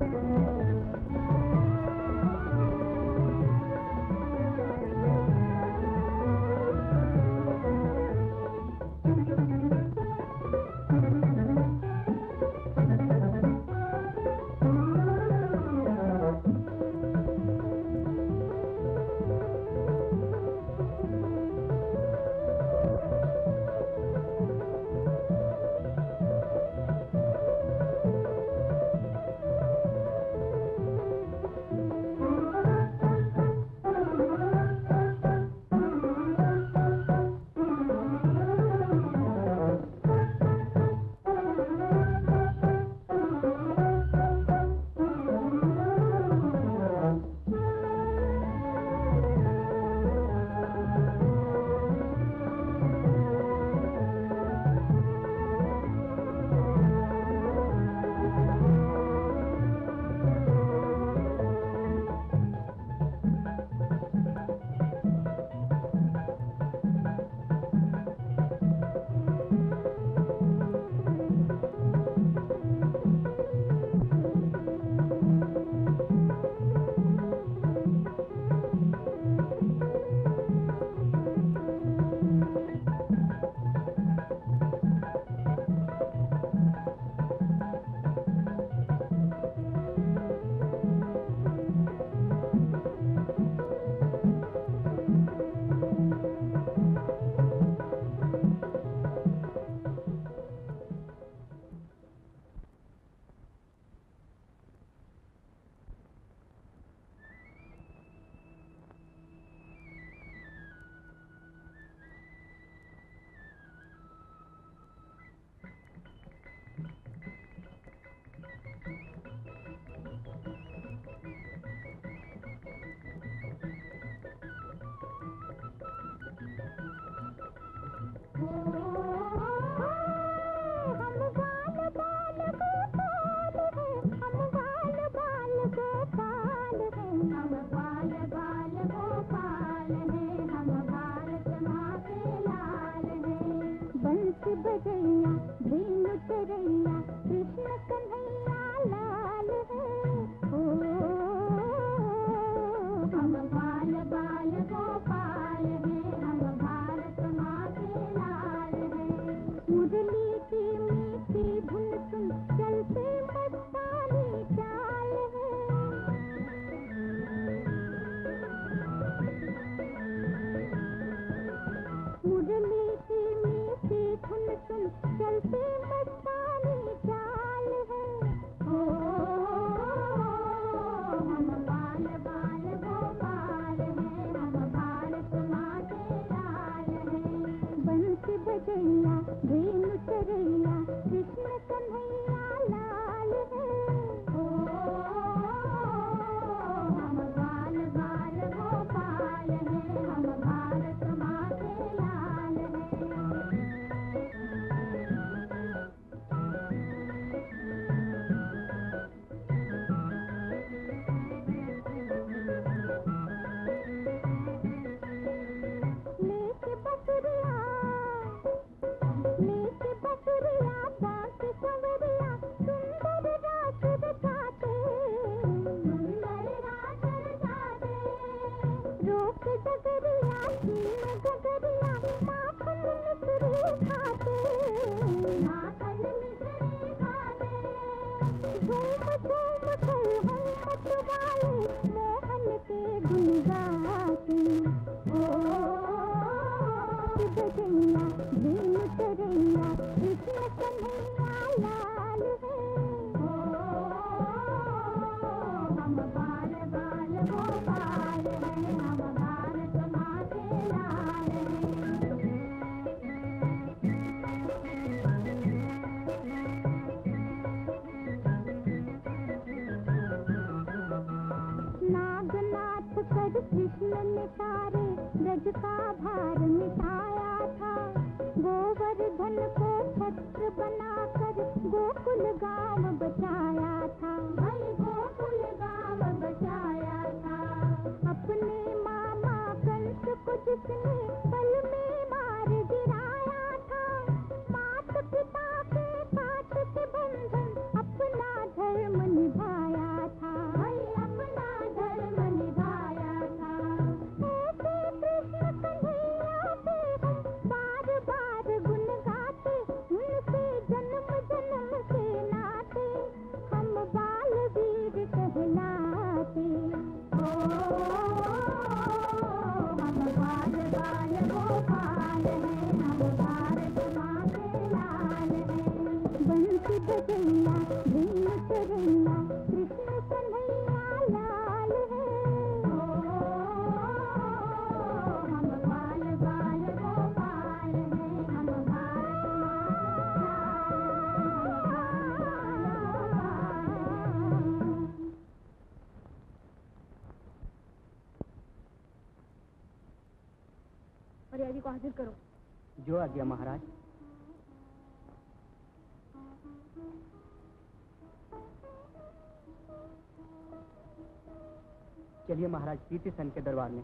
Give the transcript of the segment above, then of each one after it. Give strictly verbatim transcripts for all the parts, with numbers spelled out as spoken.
अपना धर्म निभाया को हाजिर करो। जो आज्ञा महाराज। चलिए महाराज पीते सन के दरबार में।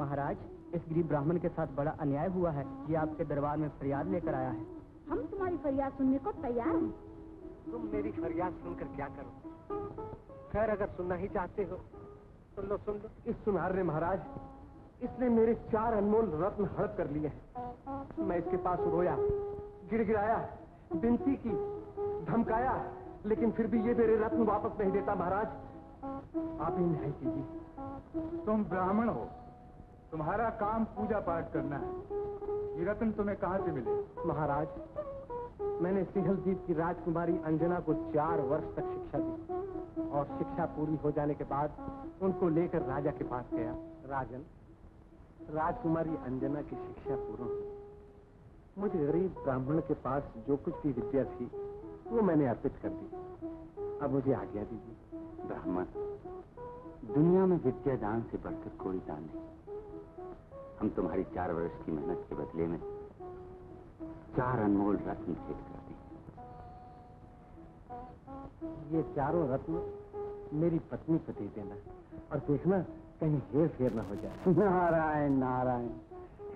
महाराज इस गरीब ब्राह्मण के साथ बड़ा अन्याय हुआ है, ये आपके दरबार में फरियाद लेकर आया है। हम तुम्हारी फरियाद सुनने को तैयार हैं। तुम मेरी फरियाद सुनकर क्या करो? खैर अगर सुनना ही चाहते हो सुन लो सुन लो। इस सुनार ने महाराज इसने मेरे चार अनमोल रत्न हड़प कर लिए हैं। मैं इसके पास रोया, गिड़गिड़ाया, विनती की, धमकाया, लेकिन फिर भी ये मेरे रत्न वापस नहीं देता। महाराज आप ही न्याय कीजिए। तुम ब्राह्मण हो, तुम्हारा काम पूजा पाठ करना है। ये रत्न तुम्हें कहाँ से मिले? महाराज मैंने सिंहलजीत की राजकुमारी अंजना को चार वर्ष तक शिक्षा दी और शिक्षा पूरी हो जाने के बाद उनको लेकर राजा के पास गया। राजन, राजकुमारी अंजना की शिक्षा पूर्ण हुई। मुझे गरीब ब्राह्मण के पास जो कुछ भी विद्या थी वो मैंने अर्पित कर दी। अब मुझे आज्ञा दीजिए। ब्राह्मण, दुनिया में विद्या दान से बढ़कर कोई दान नहीं। हम तुम्हारी चार वर्ष की मेहनत के बदले में चार अनमोल रत्न भेंट कर दी। ये चारों रत्न मेरी पत्नी को दे देना और देखना कहीं हेर फेर ना हो जाए। नारायण नारायण,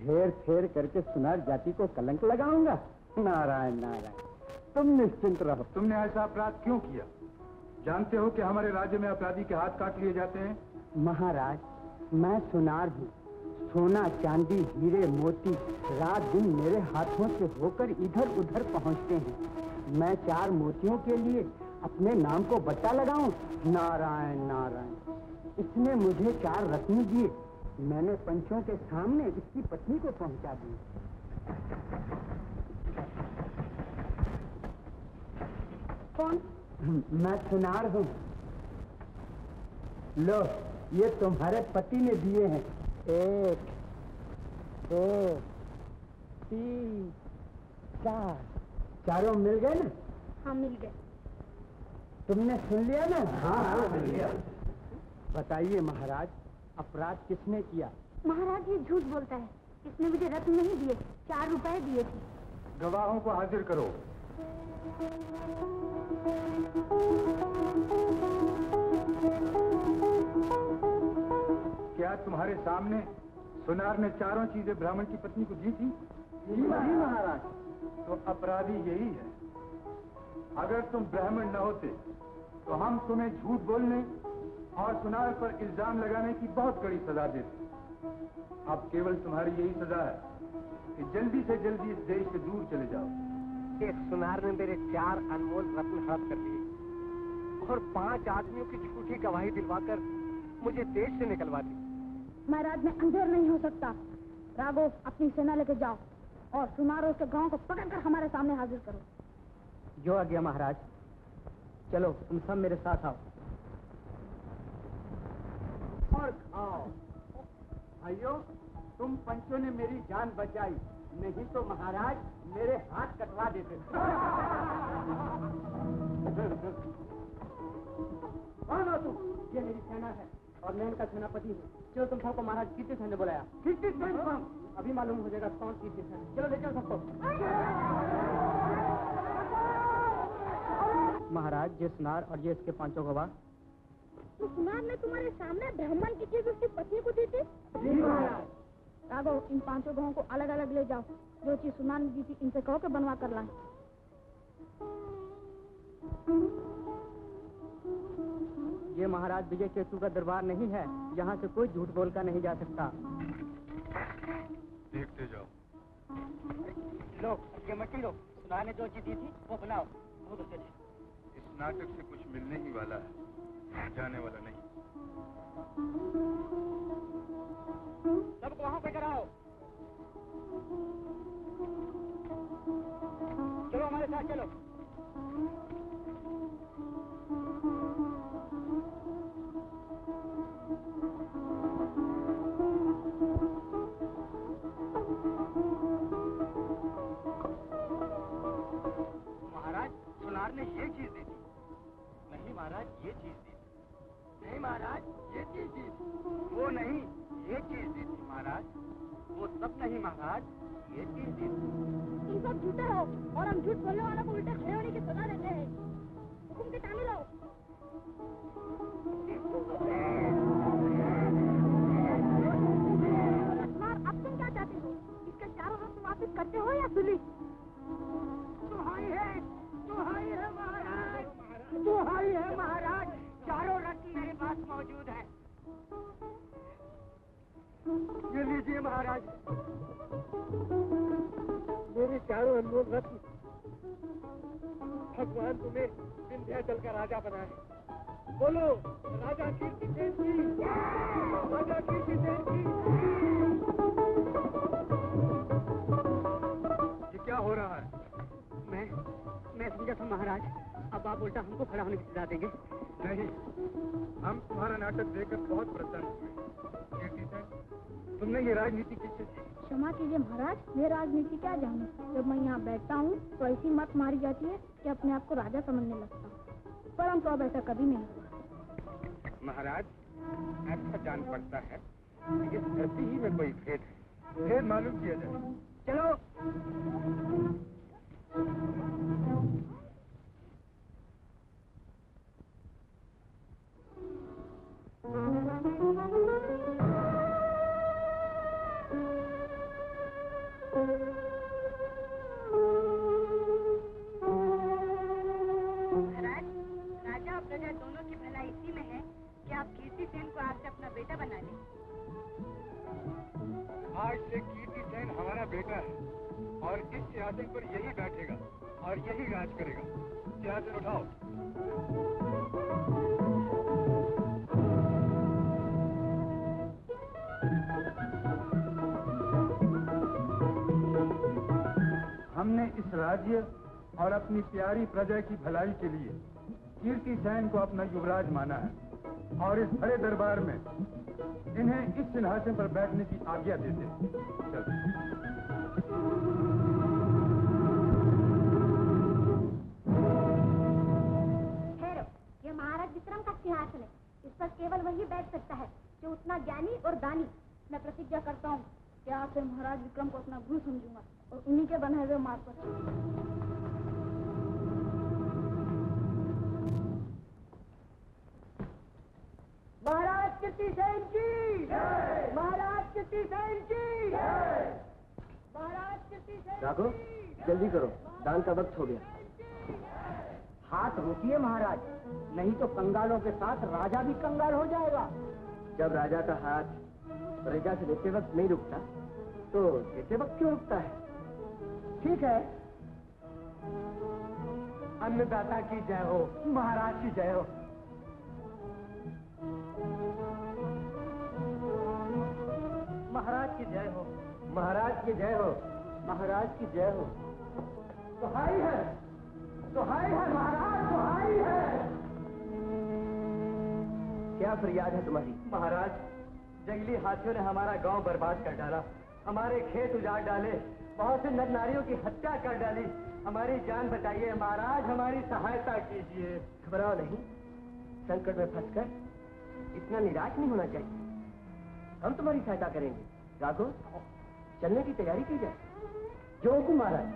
हेर फेर करके सुनार जाति को कलंक लगाऊंगा। नारायण नारायण, तुम निश्चिंत रहो। तुमने ऐसा अपराध क्यों किया? जानते हो कि हमारे राज्य में अपराधी के हाथ काट लिए जाते हैं। महाराज मैं सुनार हूँ, सोना चांदी हीरे मोती रात दिन मेरे हाथों से होकर इधर उधर पहुँचते हैं। मैं चार मोतियों के लिए अपने नाम को बट्टा लगाऊं? नारायण नारायण, इसने मुझे चार रत्न दिए, मैंने पंचों के सामने इसकी पत्नी को पहुंचा दी। कौन? मैं सुनार हूँ। लो ये तुम्हारे पति ने दिए हैं। एक, दो, तीन, चार। चारों मिल गए ना? हाँ मिल गए। तुमने सुन लिया ना? हाँ हाँ सुन लिया। बताइए महाराज अपराध किसने किया? महाराज ये झूठ बोलता है, इसने मुझे रत्न नहीं दिए, चार रुपए दिए थे। गवाहों को हाजिर करो। क्या तुम्हारे सामने सुनार ने चारों चीजें ब्राह्मण की पत्नी को दी थी? जी महाराज। तो अपराधी यही है। अगर तुम ब्राह्मण न होते तो हम तुम्हें झूठ बोलने और सुनार पर इल्जाम लगाने की बहुत कड़ी सजा देते। अब केवल तुम्हारी यही सजा है कि जल्दी से जल्दी इस देश से दूर चले जाओ। एक सुनार ने मेरे चार अनमोल रत्न हड़प कर लिए और पांच आदमियों की झूठी गवाही दिलवाकर मुझे देश से निकलवा दी। महाराज में अंधेर नहीं हो सकता। राघो अपनी सेना लेके जाओ और सुनारों के गाँव को पकड़कर हमारे सामने हाजिर करो। जो आ गया महाराज। चलो तुम सब मेरे साथ आओ और खाओ। भाइयों तुम पंचों ने मेरी जान बचाई, नहीं तो महाराज मेरे हाथ कटवा देते। कौन हो तुम? ये मेरी सेना है और मैं इनका सेनापति हूँ। चलो तुम सबको महाराज कीर्ति सेन ने बुलाया। कीर्ति सेन? अभी मालूम हो जाएगा कौन कीर्ति सेन। चलो ले चलो सबको। महाराज ये सुनार और ये इसके पांचों गवाह। तो सुनार ने तुम्हारे सामने ब्राह्मण की चीज उसकी पत्नी को दी थी? जी महाराज। राघो इन पांचों गवाहों को अलग अलग ले जाओ। जो चीज सुनार ने दी थी इनसे कहो के बनवा कर लाएं। ये महाराज विजय केतु का दरबार नहीं है, यहाँ से कोई झूठ बोल का नहीं जा सकता। देखते जाओ। लो ये मट्टी लो, सुनार ने जो चीज दी थी वो बनाओ। नाटक से कुछ मिलने ही वाला है, जाने वाला नहीं। सबको वहां पे कराओ। ना चलो। महाराज सुनार ने ये चीज दी थी। नहीं महाराज ये चीज दी थी। नहीं महाराज ये चीज दी थी। वो नहीं ये चीज दी थी महाराज। वो सब नहीं महाराज ये चीज दी थी। तुम सब झूठे हो और हम झूठ बोलने वालों को उल्टे खड़े होने की सजा देते हैं। हुकुम के तामिल हो। अब तुम क्या चाहते हो? इसका चारों हाथ वापस करते हो या सुली? दुहाई है, दुहाई है महाराज, दुहाई है महाराज, चारों रत्न मेरे पास मौजूद है। ये लीजिए महाराज, मेरे चारों अनमोल रत्न। भगवान तुम्हें विंध्याचल का राजा बनाए। बोलो राजा कीर्ति जयंती, राजा कीर्ति जयंती। ये क्या हो रहा है? मैं मैं समझा था महाराज, अब आप उल्टा हमको खड़ा होने की सजा देंगे। नहीं, हम तुम्हारा नाटक देखकर बहुत प्रसन्न हुए। कीर्ति सर, तुमने ये राजनीति किससे सीखी? क्षमा कीजिए महाराज, मैं राजनीति क्या जानूं? जब मैं यहाँ बैठता हूँ तो ऐसी मत मारी जाती है कि अपने आप को राजा समझने लगता हूँ। पर हमको अब ऐसा कभी नहीं। महाराज अच्छा जान पड़ता है कि इस धरती ही में कोई भेद है। भेद मालूम किया जाए। चलो महाराज, राजा और प्रजा दोनों की भलाई इसी में है कि आप कीर्ति सेन को आज से अपना बेटा बना लें। आज से कीर्ति सेन हमारा बेटा है और इस सिंहासन पर यही बैठेगा और यही राज करेगा। सिंहासन उठाओ। हमने इस राज्य और अपनी प्यारी प्रजा की भलाई के लिए कीर्ति सेन को अपना युवराज माना है और इस बड़े दरबार में इन्हें इस सिंहासन पर बैठने की आज्ञा देते हैं। ठहरो, यह महाराज विक्रम का सिंहासन है। इस पर केवल वही बैठ सकता है जो उतना ज्ञानी और दानी। मैं प्रतिज्ञा करता हूँ कि आज से महाराज विक्रम को अपना गुरु समझूंगा और उन्हीं के बनाए हुए मार्ग पर चलूंगा। महाराज कीर्ति सेन की, महाराज कीर्ति सेन की, महाराज कीर्ति सेन। राघो जल्दी करो, दान का वक्त हो गया। हाथ रोकिए महाराज, नहीं तो कंगालों के साथ राजा भी कंगाल हो जाएगा। जब राजा का हाथ प्रजा से देते वक्त नहीं रुकता तो देते वक्त क्यों रुकता है? ठीक है, अन्नदाता की जय हो, महाराज की जय हो। महाराज की जय हो, महाराज की जय हो, महाराज की जय हो। दुहाई है, दुहाई है महाराज, दुहाई है। क्या फरियाद है तुम्हारी? महाराज, जंगली हाथियों ने हमारा गांव बर्बाद कर डाला, हमारे खेत उजाड़ डाले, बहुत से नर नारियों की हत्या कर डाली। हमारी जान बचाइए महाराज, हमारी सहायता कीजिए। घबराओ नहीं, संकट में फंसकर इतना निराश नहीं होना चाहिए। हम तुम्हारी सहायता करेंगे। राघो चलने की तैयारी की जाए। जो हुकुम महाराज।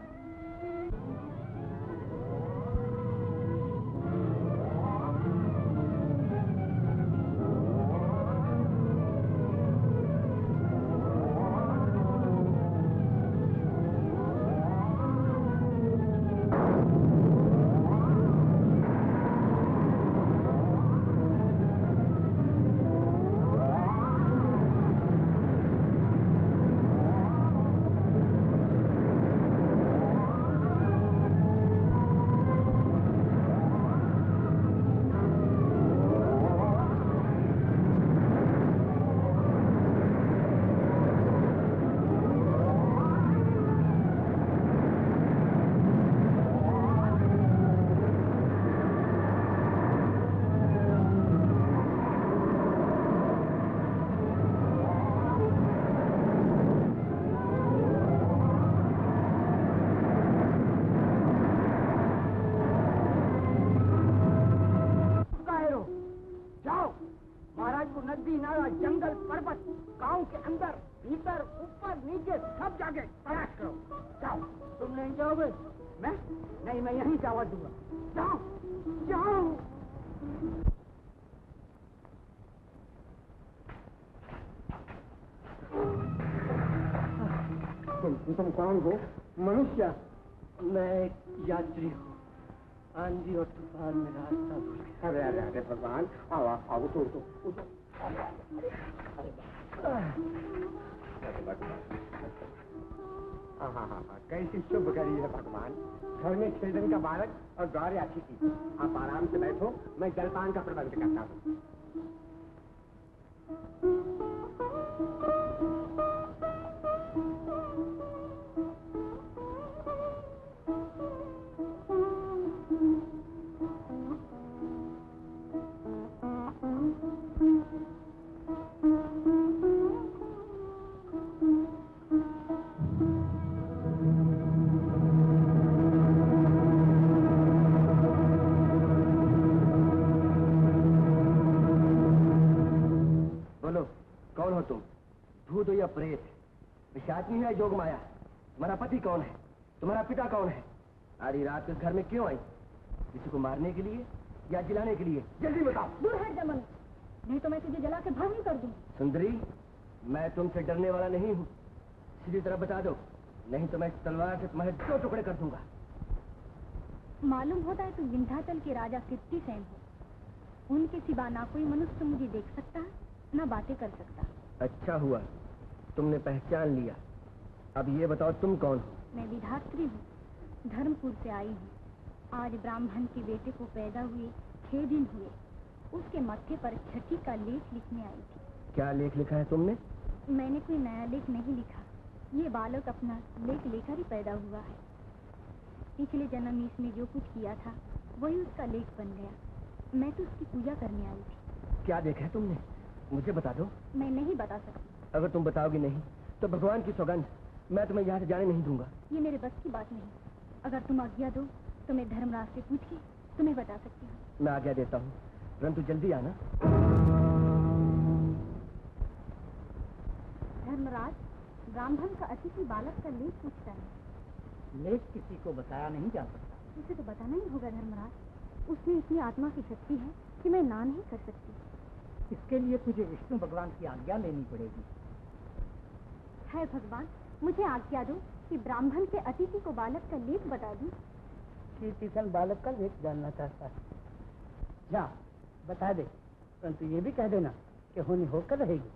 नदी नाला जंगल पर्वत गांव के अंदर भीतर ऊपर नीचे सब जाके तलाश करो। जाओ, तुम नहीं जाओगे? मैं नहीं, मैं यहीं जावा दूंगा। जाओ जाओ। तुम तुम कौन हो? मनुष्य। मैं यात्री हूँ, आंधी और तूफान में रास्ता भूल गया। अरे अरे अरे भगवान, आओ आओ, उठो उठो उठो। हाँ हाँ हाँ, कैसी शुभ करी है भगवान। घर में छह दिन का बालक और द्वार याची थी। आप आराम से बैठो, मैं जलपान का प्रबंध करता हूँ। नहीं है जोग माया। तुम्हारा पति कौन है? तुम्हारा पिता कौन है? आधी रात को घर में क्यों आई? किसी को मारने के लिए या जलाने के लिए? जल्दी बताओ। दूर हट जा मनु, नहीं तो मैं तुझे जला के भस्म कर दूं। सुंदरी, मैं तुमसे डरने वाला नहीं हूँ, सीधी तरह बता दो, नहीं तो मैं तलवार से तुम्हारे दो टुकड़े कर दूंगा। मालूम होता है तुम तो विंध्याचल के राजा सिद्धि सैन हो। उनके सिवा ना कोई मनुष्य मुझे देख सकता न बातें कर सकता। अच्छा हुआ तुमने पहचान लिया। अब ये बताओ तुम कौन हो? मैं विधात्री हूँ, धर्मपुर से आई हूँ। आज ब्राह्मण के बेटे को पैदा हुए छह दिन हुए, उसके मत्थे पर छठी का लेख लिखने आई थी। क्या लेख लिखा है तुमने? मैंने कोई नया लेख नहीं लिखा, ये बालक अपना लेख लेकर ही पैदा हुआ है। पिछले जन्म इसने जो कुछ किया था वही उसका लेख बन गया। मैं तो उसकी पूजा करने आई थी। क्या देखा है तुमने? मुझे बता दो। मैं नहीं बता सकती। अगर तुम बताओगी नहीं तो भगवान की सौगंध, मैं तुम्हें यहाँ से जाने नहीं दूंगा। ये मेरे बस की बात नहीं। अगर तुम आज्ञा दो तो मैं धर्मराज से पूछ के तुम्हें बता सकती हूँ। मैं आज्ञा देता हूँ, परंतु जल्दी आना। धर्मराज, ब्राह्मण का अतिथि बालक का लेख पूछता है। लेख किसी को बताया नहीं जा सकता। उसे तो बताना ही होगा धर्मराज। उसमें इतनी आत्मा की शक्ति है कि मैं ना नहीं कर सकती। इसके लिए तुझे विष्णु भगवान की आज्ञा लेनी पड़ेगी। है भगवान, मुझे आज्ञा दो कि ब्राह्मण के अतिथि को बालक का लेख बता दूं। कीर्तिसन बालक का लेख जानना चाहता है। जा, बता दे, परंतु ये भी कह देना कि होनी होकर रहेगी।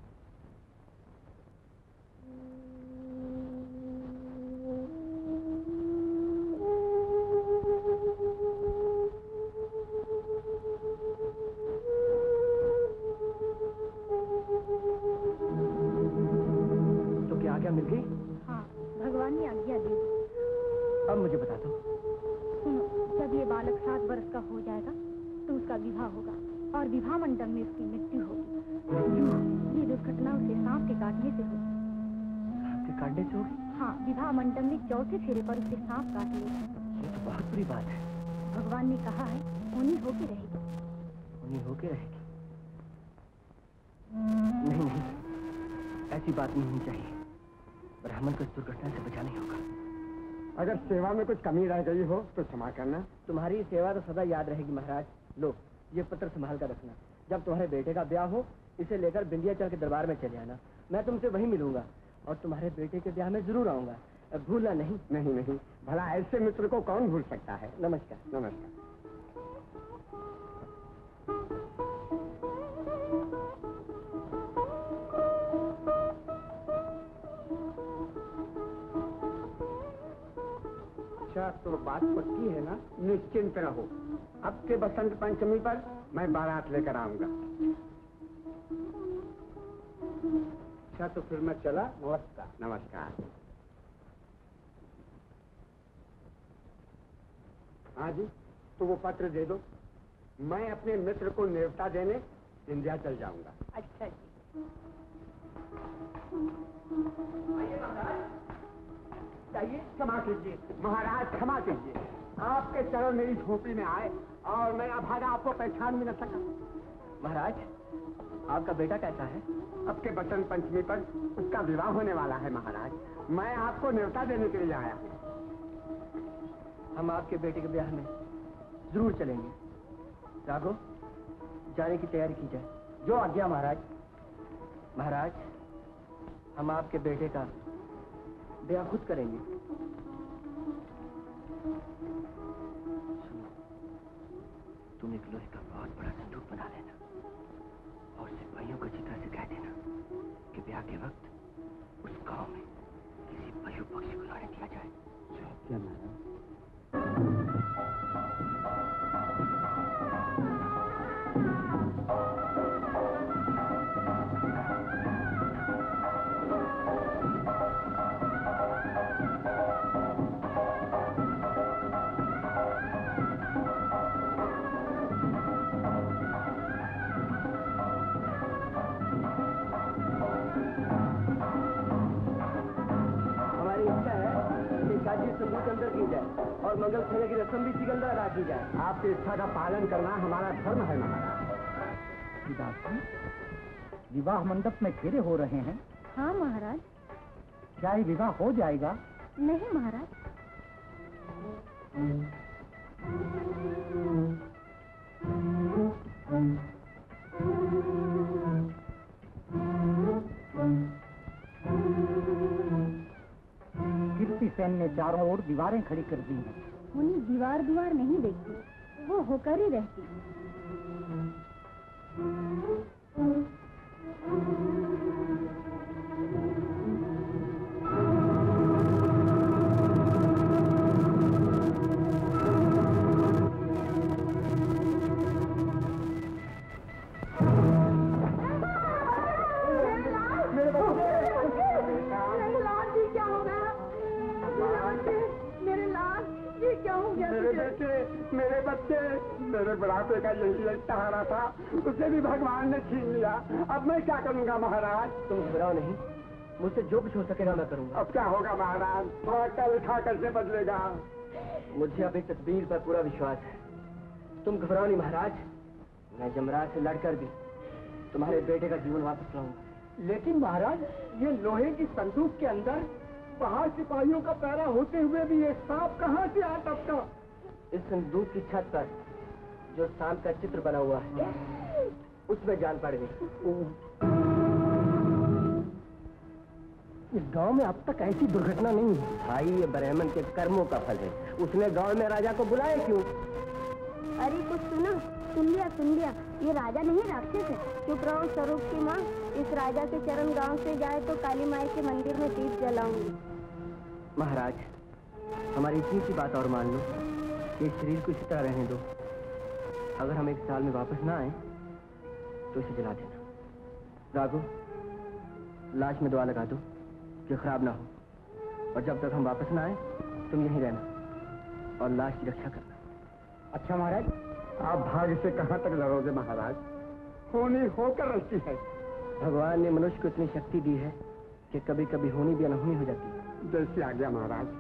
तो क्या आज्ञा मिल गई? भगवान ने आज्ञा दी। अब मुझे बता दो। सुनो, जब ये बालक सात वर्ष का हो जाएगा तो उसका विवाह होगा और विवाह मंडप में उसकी मृत्यु होगी। ये दुर्घटना उसे सांप के काटने से होगी। सांप के काटने से होगी? हाँ, विवाह मंडप में चौथे फेरे पर उसे सांप काट लेगा। ये तो बहुत बुरी बात है। भगवान ने कहा है उन्हीं होके रहेगी। उन्हीं होके रहेगी? नहीं नहीं, ऐसी बात नहीं होनी चाहिए। ब्राह्मण को दुर्घटना से बचाना ही होगा। अगर सेवा में कुछ कमी रह गई हो तो क्षमा करना। तुम्हारी सेवा तो सदा याद रहेगी महाराज। लो, ये पत्र संभाल कर रखना। जब तुम्हारे बेटे का ब्याह हो इसे लेकर विंध्याचल के दरबार में चले आना। मैं तुमसे वहीं मिलूंगा और तुम्हारे बेटे के ब्याह में जरूर आऊंगा। भूलना नहीं। नहीं नहीं, भला ऐसे मित्र को कौन भूल सकता है। नमस्कार। नमस्कार। अच्छा, तो बात पक्की है ना? निश्चिंत रहो, अब के बसंत पंचमी पर मैं बारात लेकर आऊंगा। अच्छा, तो फिर मैं चला। नमस्कार। नमस्कार। हाँ जी, तो वो पत्र दे दो। मैं अपने मित्र को नेवता देने इंडिया चल जाऊंगा। अच्छा जी। चाहिए, क्षमा कीजिए महाराज, क्षमा कीजिए। आपके चरण मेरी झोपड़ी में आए और मैं अभागा आपको पहचान भी न सका। महाराज, आपका बेटा कैसा है? अब के बसंत पंचमी पर उसका विवाह होने वाला है महाराज। मैं आपको न्योता देने के लिए आया। हम आपके बेटे के ब्याह में जरूर चलेंगे। राघव, जाने की तैयारी की जाए। जो आज्ञा महाराज। महाराज, हम आपके बेटे का ब्याह खुद करेंगे। तुम एक लोहे का बहुत बड़ा संदूक बना लेना और सिपाहियों को चिता से कह देना कि ब्याह के वक्त उस गांव में किसी पशु पक्षी को लाने दिया जाए। क्या और मंगल फेरे की रस्म भी सिकंदर अदा की जाए। आपकी इच्छा का पालन करना हमारा धर्म है महाराज। विवाह मंडप में फेरे हो रहे हैं। हाँ महाराज। क्या ये विवाह हो जाएगा? नहीं महाराज। सैन ने चारों ओर दीवारें खड़ी कर दी हैं। उन्हीं दीवार दीवार नहीं देखती, वो होकर ही रहती। बड़ापे का यही एक सहारा था, उसे भी भगवान ने छीन लिया। अब मैं क्या करूंगा महाराज? तुम घबराओ नहीं, मुझसे जो कुछ हो सकेगा मैं करूंगा। अब क्या होगा महाराज? कल खा कैसे बदलेगा? मुझे अपनी तदबीर पर पूरा विश्वास है। तुम घबराओ नहीं महाराज, मैं जमराज से लड़कर भी तुम्हारे बेटे का जीवन वापस लाऊंगा। लेकिन महाराज, ये लोहे की संदूक के अंदर बाहर सिपाहियों का पैरा होते हुए भी ये सांप कहाँ से आ सकता? इस संदूक की छत पर जो सांप का चित्र बना हुआ है, उसमें जान पड़ गई। इस गांव में अब तक ऐसी दुर्घटना नहीं है। भाई, ये ब्राह्मण के कर्मों का फल है। उसने गांव में राजा को बुलाया क्यों? अरे कुछ सुना? सुन लिया सुन लिया, ये राजा नहीं राक्षस है। चुप रहो स्वरूप की माँ, इस राजा के चरण गांव से जाए तो काली माई के मंदिर में दीप जलाऊंगी। महाराज, हमारी इतनी सी बात और मान लो। ये शरीर को इसी तरह रहने दो। अगर हम एक साल में वापस ना आए तो इसे जला देना। राघव, लाश में दुआ लगा दो कि खराब ना हो, और जब तक हम वापस ना आए तुम यहीं रहना और लाश की रक्षा करना। अच्छा महाराज। आप भाग्य से कहाँ तक लड़ोगे महाराज? होनी होकर रहती है। भगवान ने मनुष्य को इतनी शक्ति दी है कि कभी कभी होनी भी अनहोनी हो जाती है। जैसी आज्ञा महाराज।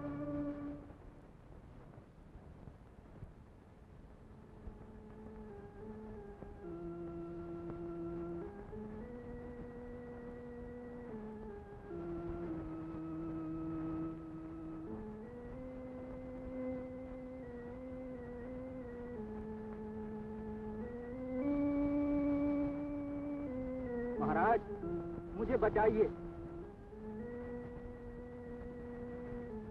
बचाइए,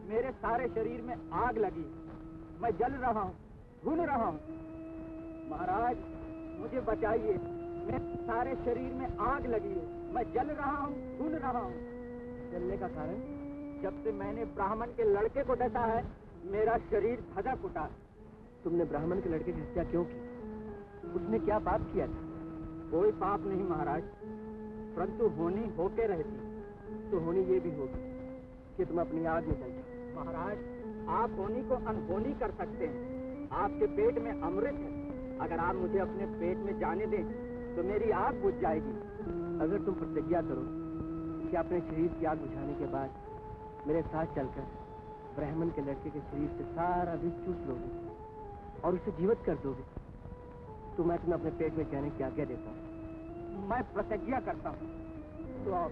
मेरे सारे शरीर में आग लगी, मैं जल रहा हूँ, भून रहा हूँ। महाराज, मुझे बचाइए, मेरे सारे शरीर में आग लगी है, मैं जल रहा हूँ, भून रहा हूँ। जलने का कारण, जब से मैंने ब्राह्मण के लड़के को डसा है, मेरा शरीर भड़क उठा। तुमने ब्राह्मण के लड़के की हत्या क्यों की? उसने क्या पाप किया था? कोई पाप नहीं महाराज, परंतु होनी होके रहती, तो होनी ये भी होगी कि तुम अपनी आग में जल जाओ। महाराज, आप होनी को अनहोनी कर सकते हैं। आपके पेट में अमृत है, अगर आप मुझे अपने पेट में जाने दें तो मेरी आग बुझ जाएगी। अगर तुम प्रतिज्ञा करो कि अपने शरीर की आग बुझाने के बाद मेरे साथ चलकर ब्राह्मण के लड़के के शरीर से सारा विष चूस लोगे और उसे जीवित कर दोगे, तो मैं तुम्हें अपने पेट में जाने की आज्ञा देता हूँ। मैं प्रतिज्ञा करता हूँ। तो आओ।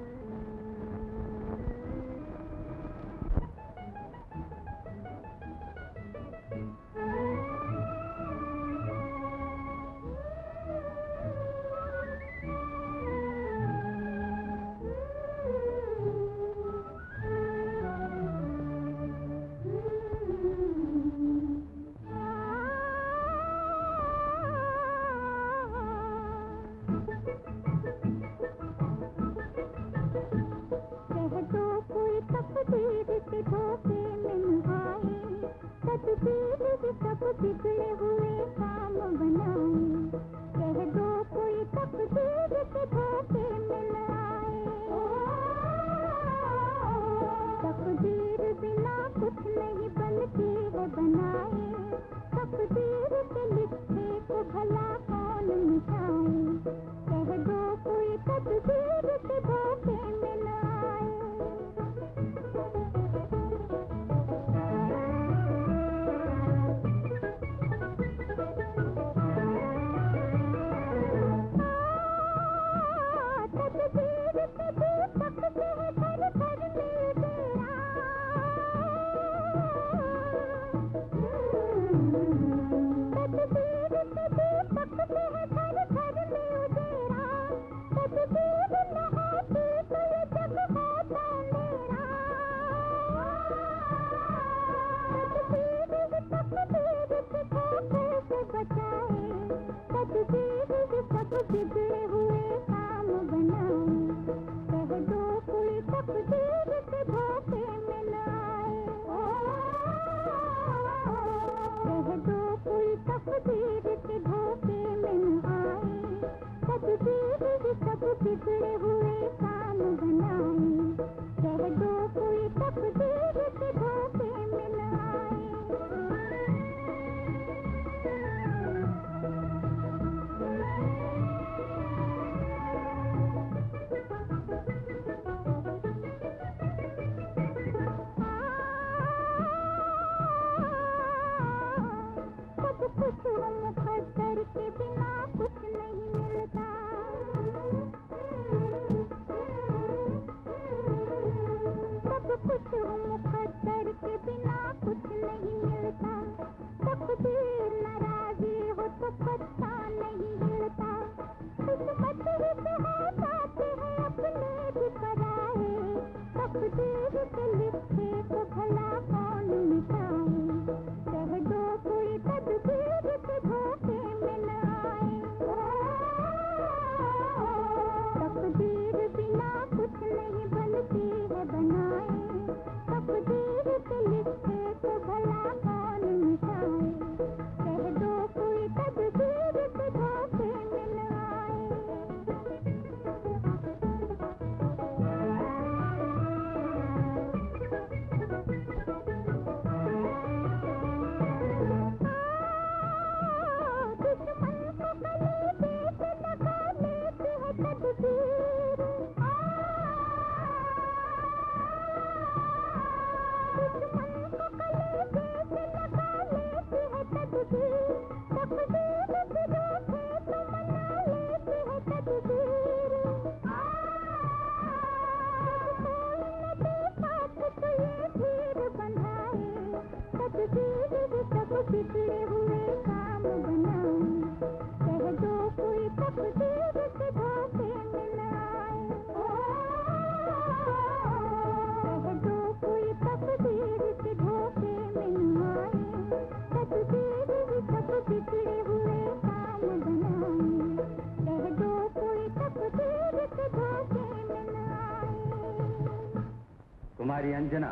अंजना।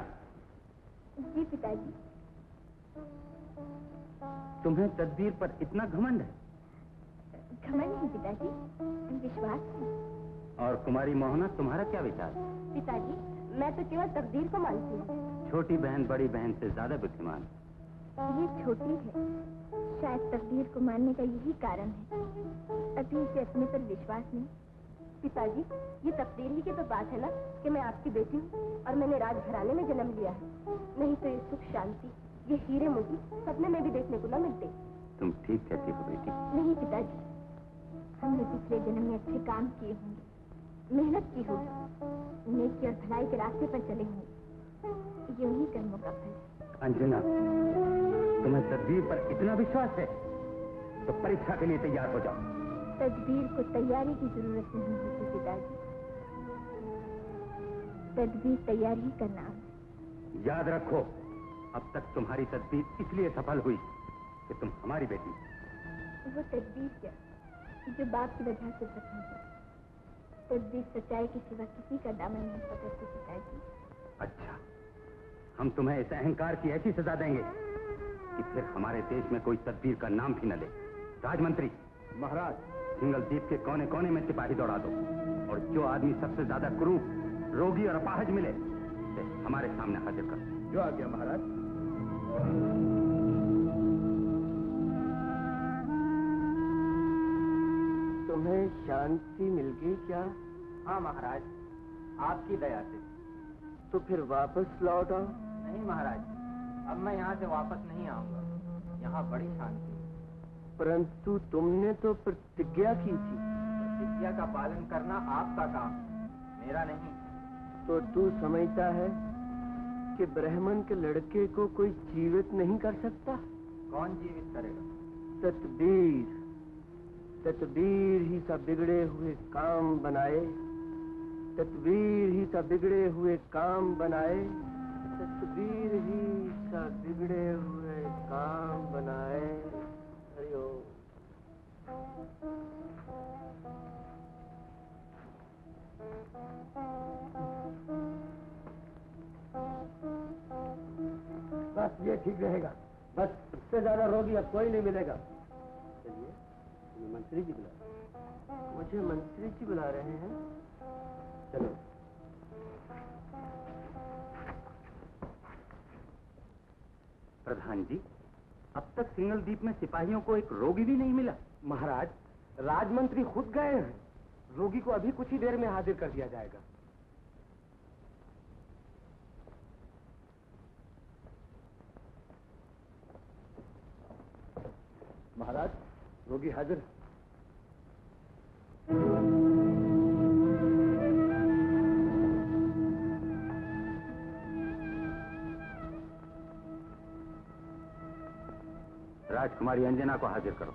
जी पिताजी। तुम्हें तदबीर पर इतना घमंड है? घमंड नहीं पिताजी, विश्वास है। और कुमारी मोहना, तुम्हारा क्या विचार? पिताजी, मैं तो केवल तकदीर को मानती हूँ। छोटी बहन बड़ी बहन से ज्यादा बुद्धिमान। ये छोटी है, शायद तकदीर को मानने का यही कारण है। अभी इसे अपने पर विश्वास नहीं। पिताजी, ये तकदीर ही की तो बात है ना कि मैं आपकी बेटी हूँ और मैंने राजघराने में जन्म लिया है। नहीं तो ये सुख शांति, ये हीरे मोती सपने में भी देखने को न मिलते। तुम ठीक कहती हो बेटी। नहीं पिताजी, मैं पिछले जन्म में अच्छे काम किए होंगे, मेहनत की होगी, नेकी और भलाई के रास्ते पर चले होंगे, यही कर्मों का फल। अंजना, तुम्हें तदबीर पर इतना विश्वास है तो परीक्षा के लिए तैयार हो जाओ। तदबीर को तैयारी की जरूरत नहीं होती पिताजी, तदबीर तैयार ही करना। याद रखो, अब तक तुम्हारी तदबीर इसलिए सफल हुई कि तुम हमारी बेटी। वो तदबीर क्या जो बाप की वजह से सफल हुई, तदबीर सच्चाई के सिवा किसी का दामन नहीं पकड़ती पिताजी। अच्छा, हम तुम्हें इस अहंकार की ऐसी सजा देंगे कि फिर हमारे देश में कोई तदबीर का नाम भी न ले। राजमंत्री महाराज, सिंगलदीप के कोने कोने में सिपाही दौड़ा दो और जो आदमी सबसे ज्यादा क्रूर, रोगी और अपाहज मिले उसे हमारे सामने हाजिर कर। जो आ गया महाराज। तुम्हें शांति मिल गई क्या? हाँ महाराज, आपकी दया से। तो फिर वापस लौट आओ। नहीं महाराज, अब मैं यहाँ से वापस नहीं आऊंगा, यहाँ बड़ी शांति। परंतु तुमने तो प्रतिज्ञा की थी। प्रतिज्ञा का पालन करना आपका काम, मेरा नहीं। तो तू समझता है कि ब्राह्मण के लड़के को कोई जीवित नहीं कर सकता? कौन जीवित करेगा? तदबीर, तदबीर ही सब बिगड़े हुए काम बनाए, तदबीर ही सब बिगड़े हुए काम बनाए, तदबीर ही सब बिगड़े हुए काम बनाए। बस ये ठीक रहेगा, बस इससे ज्यादा रोगी अब कोई नहीं मिलेगा। चलिए मंत्री जी बुला, मुझे मंत्री जी बुला रहे हैं, चलो। प्रधान जी, अब तक सिंगलदीप में सिपाहियों को एक रोगी भी नहीं मिला। महाराज, राजमंत्री खुद गए हैं, रोगी को अभी कुछ ही देर में हाजिर कर दिया जाएगा। महाराज, रोगी हाजिर। राजकुमारी अंजना को हाजिर करो।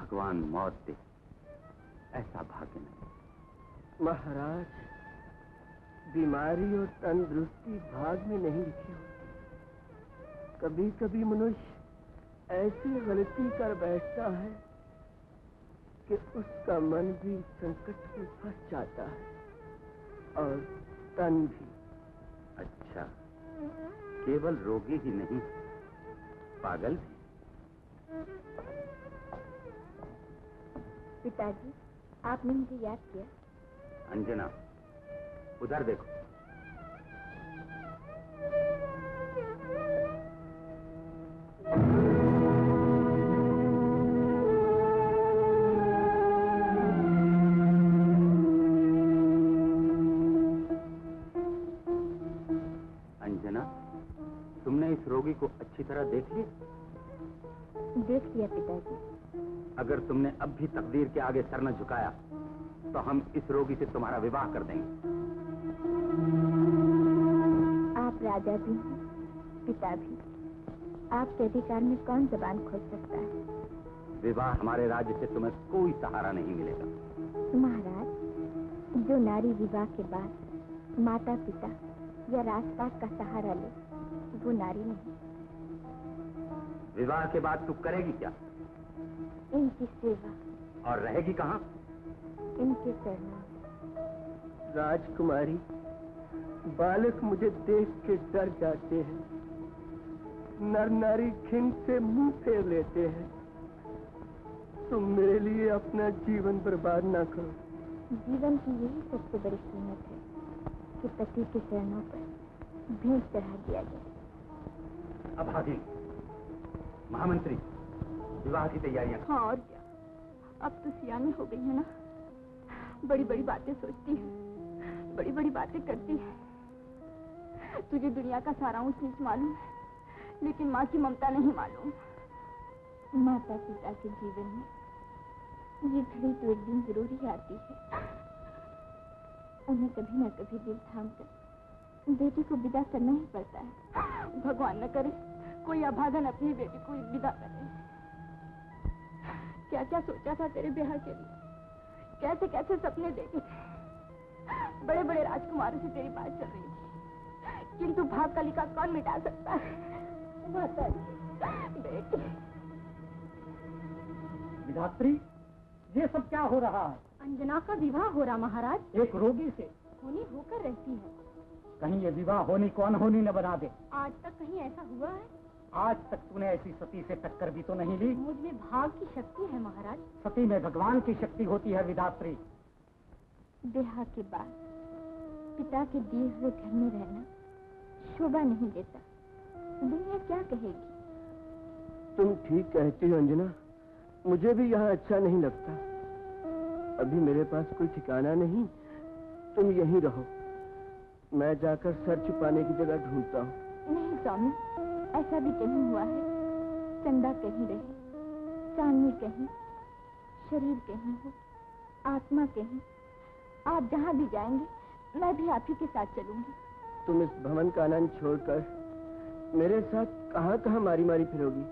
भगवान मौत दे, ऐसा भाग्य नहीं। महाराज, बीमारी और तंदुरुस्ती भाग में नहीं लिखी होती। कभी कभी मनुष्य ऐसी गलती कर बैठता है कि उसका मन भी संकट में फंस जाता है और तन भी। अच्छा, केवल रोगी ही नहीं, पागल भी। पिताजी, आपने मुझे याद किया? अंजना, उधर देखो। अंजना, तुमने इस रोगी को अच्छी तरह देख लिया? देख लिया पिताजी। अगर तुमने अब भी तकदीर के आगे सर न झुकाया तो हम इस रोगी से तुम्हारा विवाह कर देंगे। आप राजा भी हैं, पिता भी, आपके अधिकार में कौन जबान खोल सकता है? विवाह हमारे राज्य से तुम्हें कोई सहारा नहीं मिलेगा। महाराज, जो नारी विवाह के बाद माता पिता या राजपाट का सहारा ले, वो नारी नहीं। विवाह के बाद तू करेगी क्या? इनकी सेवा। और रहेगी कहाँ? इनके चरणों। राजकुमारी, बालक मुझे देख के डर जाते हैं, नर नारी खिन से मुंह फेर लेते हैं। तुम मेरे लिए अपना जीवन बर्बाद ना करो। जीवन की यही सबसे बड़ी कीमत है कि पति के चरणों पर भेंट चढ़ा दिया जाए। अब हाजिर महामंत्री, विवाह की तैयारियां। हाँ और क्या, अब तो सियानी हो गई है ना, बड़ी बड़ी बातें सोचती है, बड़ी बड़ी बातें करती है। तुझे दुनिया का सारा ऊंच नीच मालूम है, लेकिन माँ की ममता नहीं मालूम। माता पिता के जीवन में ये घड़ी तो एक दिन जरूरी आती है। उन्हें कभी न कभी दिल थाम कर बेटी को विदा करना ही पड़ता है। भगवान न करे कोई अभागन अपनी बेटी को विदा करे। क्या क्या सोचा था तेरे ब्याह के लिए, कैसे कैसे सपने देखे थे। बड़े बड़े राजकुमारों से तेरी बात चल रही थी, किंतु भाग का लिखा कौन मिटा सकता है। माता बेटी विधात्री, ये सब क्या हो रहा है? अंजना का विवाह हो रहा महाराज, एक रोगी से। होनी होकर रहती है, कहीं ये विवाह होनी कौन होनी न बना दे। आज तक कहीं ऐसा हुआ है? आज तक तूने ऐसी सती से टक्कर भी तो नहीं ली? मुझ में भाग की शक्ति है महाराज। सती में भगवान की शक्ति होती है विधात्री। ब्याह के बाद पिता के दिए हुए घर में रहना शोभा नहीं देता, दुनिया क्या कहेगी। तुम ठीक कहती हो अंजना, मुझे भी यहाँ अच्छा नहीं लगता। अभी मेरे पास कोई ठिकाना नहीं, तुम यहीं रहो, मैं जाकर सर छुपाने की जगह ढूंढता हूँ। नहीं स्वामी, ऐसा भी कहीं हुआ है? चंदा कहीं रहे, चांदनी कहीं, शरीर कहीं हो, आत्मा कहीं। आप जहाँ भी जाएंगे मैं भी आप ही के साथ चलूंगी। तुम इस भवन का आनंद छोड़कर मेरे साथ कहाँ कहाँ मारी मारी फिरोगी?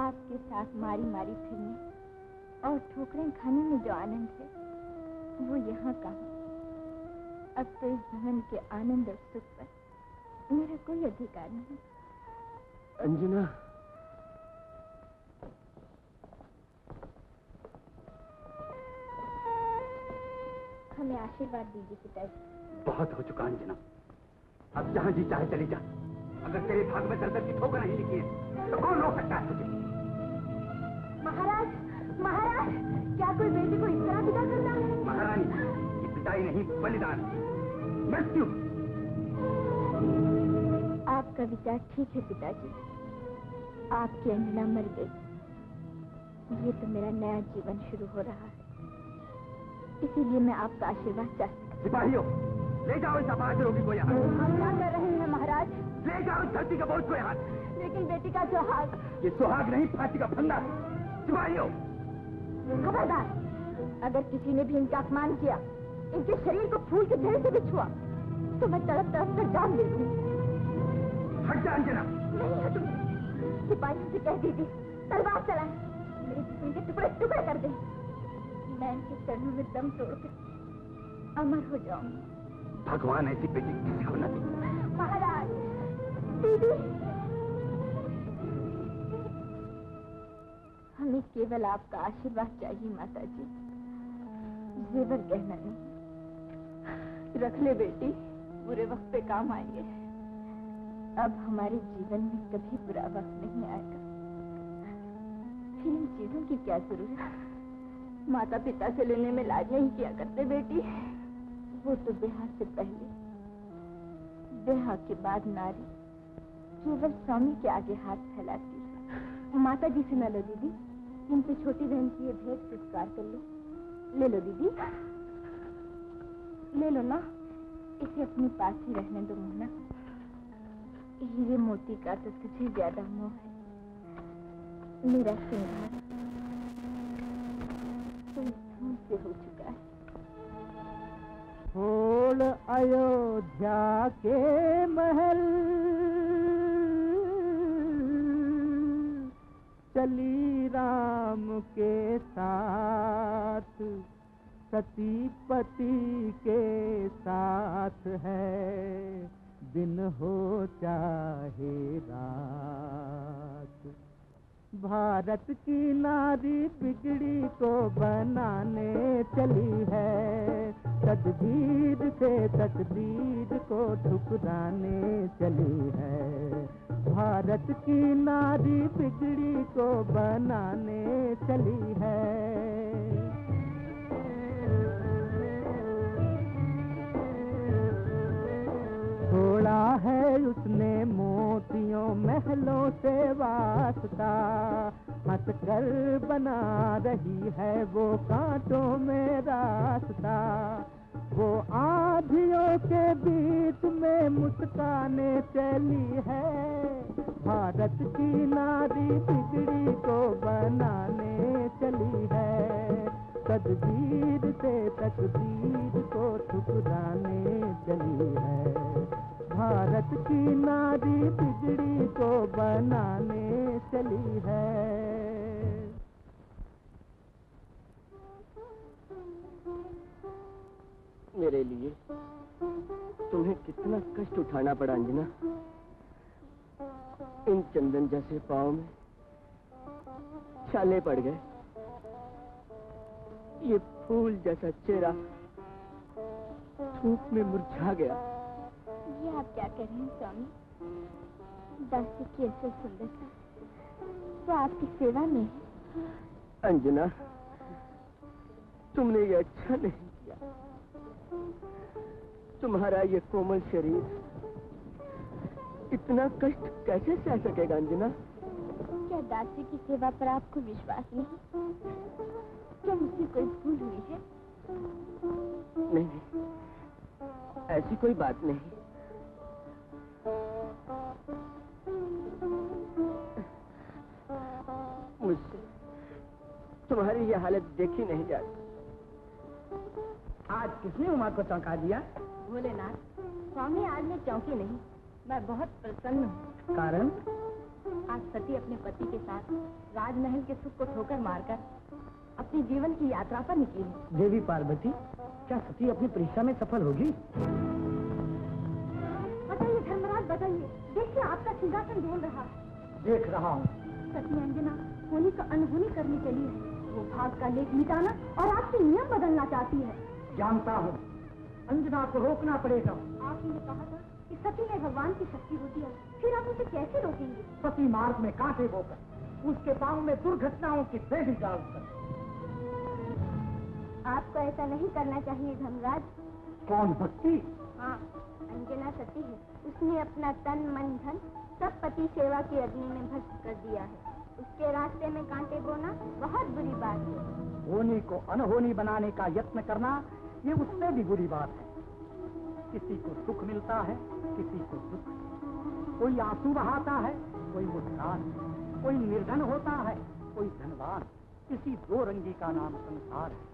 आपके साथ मारी मारी फिरने और ठोकरें खाने में जो आनंद है वो यहाँ कहाँ। अब तो इस भवन के आनंद और सुख पर मेरा कोई अधिकार नहीं। अंजना, हमें आशीर्वाद दीजिए पिताजी। बहुत हो चुका अंजना, अब जहाँ जी चाहे चली जा। अगर तेरे भाग में दर्द की ठोकर नहीं लिखी है तो कौन रोक सकता है तुझे? महाराज, महाराज, क्या कोई बेटी को इस तरह विदा करता है? महारानी, ये विदाई नहीं बलिदान, मृत्यु। आपका विचार ठीक है पिताजी, आपकी अंजना मर गई, ये तो मेरा नया जीवन शुरू हो रहा है, इसीलिए मैं आपका आशीर्वाद चाहती हूँ। सिपाहियों, ले जाओ इस अपाहिज रोगी को यहाँ। आप क्या कर रहे हैं महाराज? ले जाओ इस धरती का बोझ को यहाँ। लेकिन बेटी का सुहाग। ये सुहाग नहीं, फांसी का फंदा है। सिपाहियों, खबरदार, अगर किसी ने भी इनका अपमान किया, इनके शरीर को फूल के धड़ से भी छुआ तो मैं तड़प तड़प कर जान दे दूँ। हट जा अंजना। नहीं हटूंगी। सिपाहियों से कह दीजिए तलवार चलाएं, मेरे खून के टुकड़े टुकड़े कर दें। मैं इनके चरणों में दम तोड़कर अमर हो जाऊंगी। भगवान ऐसी बेटी किसी को न दे। महाराज, दीदी, हमें केवल आपका आशीर्वाद चाहिए माताजी, जेवर कहना नहीं। रख ले बेटी, बुरे वक्त पे काम आएंगे। अब हमारे जीवन में कभी बुरा वक्त नहीं आएगा, फिर इन चीजों की क्या जरूरत। माता पिता से लेने में लाज नहीं किया करते बेटी। वो तो ब्याह से पहले, ब्याह के बाद नारी केवल स्वामी के आगे हाथ फैलाती है। माता जी से न लो दीदी, इनसे छोटी बहन की ये भेंट स्वीकार कर लो। ले लो दीदी, ले लो ना, इसे अपने पास ही रहने दो मोहना। हीरे मोती का तो तुझे ज्यादा मोह है, मेरा सिंगार तो धूल से हो चुका है। छोड़ अयोध्या के महल, चली राम के साथ, सतीपति के साथ है दिन हो चाहे रात। भारत की नारी बिगड़ी को बनाने चली है, तकदीर से तकदीर को ठुकराने चली है। भारत की नारी बिगड़ी को बनाने चली है। थोड़ा है उसने मोतियों महलों से वास्ता, हंसकर बना रही है वो कांटों में रास्ता। वो आधियों के बीच में मुस्काने चली है, भारत की नारी बिगड़ी को बनाने चली है, तदबीर से तकदीर को ठुकराने चली है, भारत की नारी बिगड़ी को बनाने चली है। मेरे लिए तुम्हें कितना कष्ट उठाना पड़ा अंजना, इन चंदन जैसे पाँव में छाले पड़ गए, ये फूल जैसा चेहरा धूप में मुरझा गया। ये आप क्या कह रहे हैं स्वामी, दासी की ऐसी सुंदरता वो आपकी सेवा में है। अंजना तुमने ये अच्छा नहीं किया, तुम्हारा ये कोमल शरीर इतना कष्ट कैसे सह सकेगा अंजना? क्या दासी की सेवा पर आपको विश्वास नहीं? क्या मुझसे कोई भूल हुई है? नहीं, ऐसी कोई बात नहीं। मुझसे तुम्हारी ये हालत देखी नहीं जाती। आज किसने उमा को चौंका दिया? भोलेनाथ स्वामी, आज मैं चौंकी नहीं, मैं बहुत प्रसन्न हूँ। कारण? आज सती अपने पति के साथ राजमहल के सुख को ठोकर मारकर अपने जीवन की यात्रा पर निकली है। देवी पार्वती, क्या सती अपनी परीक्षा में सफल होगी? बताइए धर्मराज, बताइए, देखिए आपका सिंहासन ढूंढ रहा। देख रहा हूँ। सती अंजना होनी का अनहोनी करने के लिए वो भाग का लेख मिटाना और आपसे नियम बदलना चाहती है। जानता हूँ, अंजना को रोकना पड़ेगा। आपने कहा था कि सती में भगवान की शक्ति होती है, फिर आप उसे कैसे रोकेंगे? सती मार्ग में कांटे बोकर, उसके पांव में दुर्घटनाओं की बेड़ी डालकर। आपको ऐसा नहीं करना चाहिए धर्मराज। कौन भक्ति? हाँ, अंजना सती है, उसने अपना तन मन धन सब पति सेवा की अग्नि में भस्म कर दिया है। उसके रास्ते में कांटे बोना बहुत बुरी बात है। होनी को अनहोनी बनाने का यत्न करना ये उससे भी बुरी बात है। किसी को सुख मिलता है, किसी को दुख, कोई आंसू बहाता है, कोई मुस्कान, कोई निर्धन होता है, कोई धनवान। इसी दो रंगी का नाम संसार है।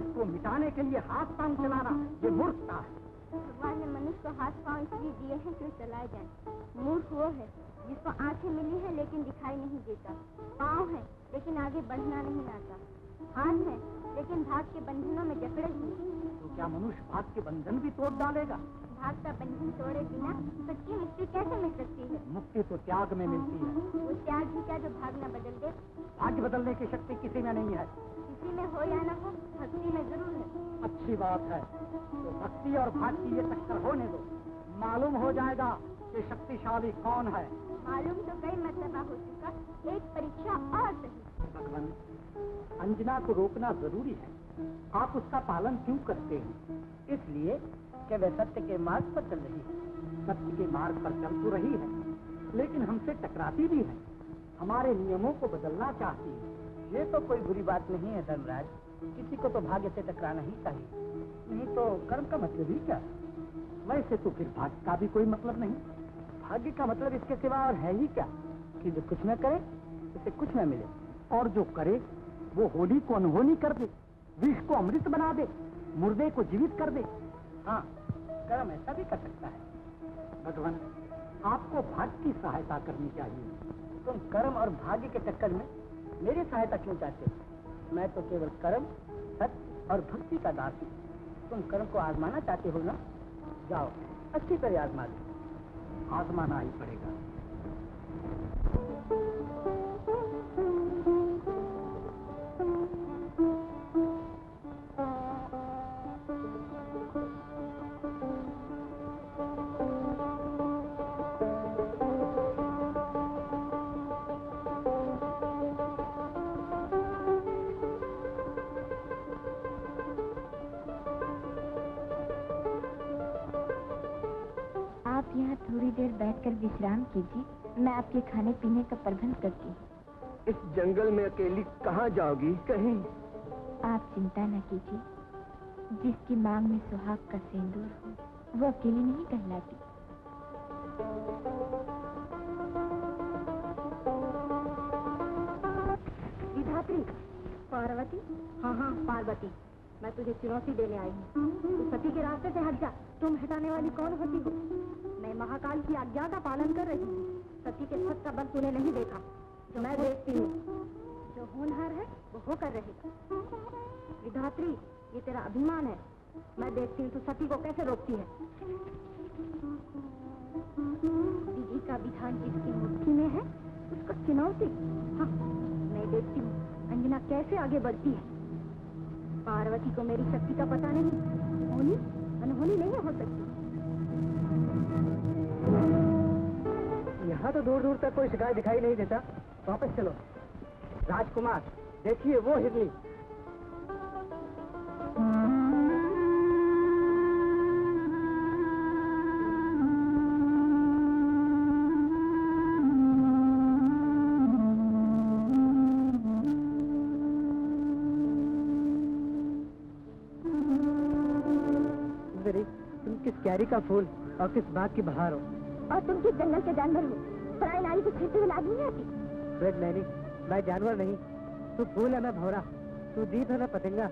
इसको मिटाने के लिए हाथ पांव चलाना ये मूर्खता है। भगवान ने मनुष्य को हाथ पांव इसलिए दिए हैं कि चलाए जाए। मूर्ख वो है जिसको आंखें मिली है लेकिन दिखाई नहीं देता, पाँव है लेकिन आगे बढ़ना नहीं आता, हाथ है लेकिन भाग के बंधनों में जकड़े हुए। तो क्या मनुष्य भाग के बंधन भी तोड़ डालेगा? भाग का बंधन तोड़े बिना सच्ची मुक्ति कैसे मिल सकती है? मुक्ति तो त्याग में मिलती है। वो त्याग ही क्या जो भाग न बदल दे? भाग बदलने की शक्ति किसी में नहीं है। किसी में हो या न हो, भक्ति में जरूर है। अच्छी बात है, तो भक्ति और भाग की ये टक्कर होने दो, मालूम हो जाएगा कि शक्तिशाली कौन है। मालूम तो कई मरतबा हो चुका, एक परीक्षा और सही। भगवान, अंजना को रोकना जरूरी है, आप उसका पालन क्यों करते हैं? इसलिए कि वह सत्य के मार्ग पर चल रही है। सत्य के मार्ग पर चल तो रही है लेकिन हमसे टकराती भी है, हमारे नियमों को बदलना चाहती है। ये तो कोई बुरी बात नहीं है धर्मराज, किसी को तो भाग्य से टकराना ही चाहिए, नहीं तो कर्म का मतलब ही क्या? वैसे तो फिर भाग्य का भी कोई मतलब नहीं। भाग्य का मतलब इसके सिवा और है ही क्या कि जो कुछ न करे उसे कुछ न मिले, और जो करे वो होली को अनहोनी कर दे, विष को अमृत बना दे, मुर्दे को जीवित कर दे। हाँ, कर्म ऐसा भी कर सकता है। भगवान, आपको भाग्य की सहायता करनी चाहिए। तुम कर्म और भाग्य के चक्कर में मेरी सहायता क्यों चाहते हो? मैं तो केवल कर्म, सत्य और भक्ति का दास हूँ। तुम कर्म को आजमाना चाहते हो ना? जाओ अच्छी तरह आजमा दो। आजमाना ही पड़ेगा। विश्राम कीजिए, मैं आपके खाने पीने का प्रबंध करती हूँ। इस जंगल में अकेली कहाँ जाओगी? कहीं आप चिंता न कीजिए, जिसकी मांग में सुहाग का सिंदूर हो वो अकेली नहीं कहलाती। विधात्री पार्वती। हाँ हाँ पार्वती, मैं तुझे चुनौती देने आई हूँ। तू सती के रास्ते से हट जा। तुम हटाने वाली कौन होती हो? मैं महाकाल की आज्ञा का पालन कर रही हूँ। सती के छत का बल तूने नहीं देखा, जो मैं देखती हूँ। जो होनहार है वो होकर रहेगा। विधात्री ये तेरा अभिमान है। मैं देखती हूँ तू सती को कैसे रोकती है। विधि का विधान जिसकी मुट्ठी में है उसको चुनौती। हाँ मैं देखती हूँ अंजना कैसे आगे बढ़ती है। पार्वती को मेरी शक्ति का पता नहीं, होनी अनहोनी नहीं हो सकती। यहाँ तो दूर दूर तक कोई शिकायत दिखाई नहीं देता। वापस चलो। राजकुमार देखिए वो हिरनी। क्यारी का फूल और किस बाग की बहार हो, और तुम किस जंगल के जानवर हो। पराई नारी को खेलते हुए लाज नहीं आती। रेड मैनी, मैं जानवर नहीं। तू फूल है मैं भौरा, तू दीप है मैं पतंगा,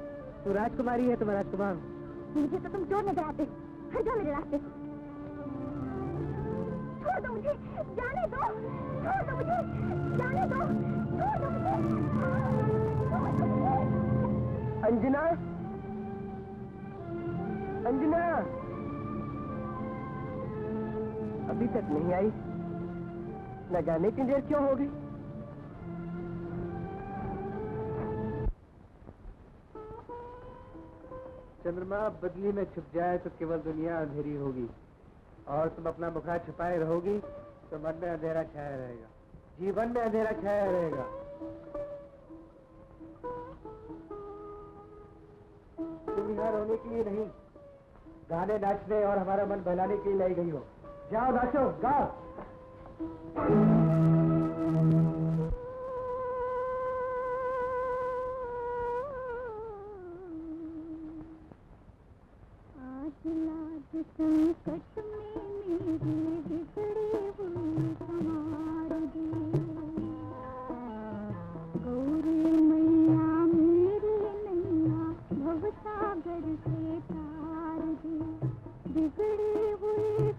तू राजकुमारी है तो मैं राजकुमार हूँ। मुझे तो तुम चोर नजर आते हो। हट जाओ मेरे रास्ते। छोड़ दो मुझे, जाने दो। छोड़ दो मुझे, जाने दो। छोड़ दो मुझे। अंजना, अंजना अभी तक नहीं आई। न जाने की देर क्यों होगी। चंद्रमा बदली में छुप जाए तो केवल दुनिया अंधेरी होगी, और तुम अपना मुखड़ा छुपाए रहोगी तो मन में अंधेरा छाया रहेगा, जीवन में अंधेरा छाया रहेगा। तुम यहाँ रोने के लिए नहीं, गाने नाचने और हमारा मन बहलाने के लिए लाई गई हो। जाओ नाचो गाओ। आज लाज संकट में मेरी बिगड़ी हुई संवार दे, गौरी मैया मेरी नैया भव सागर से तार दे। बिगड़ी हुई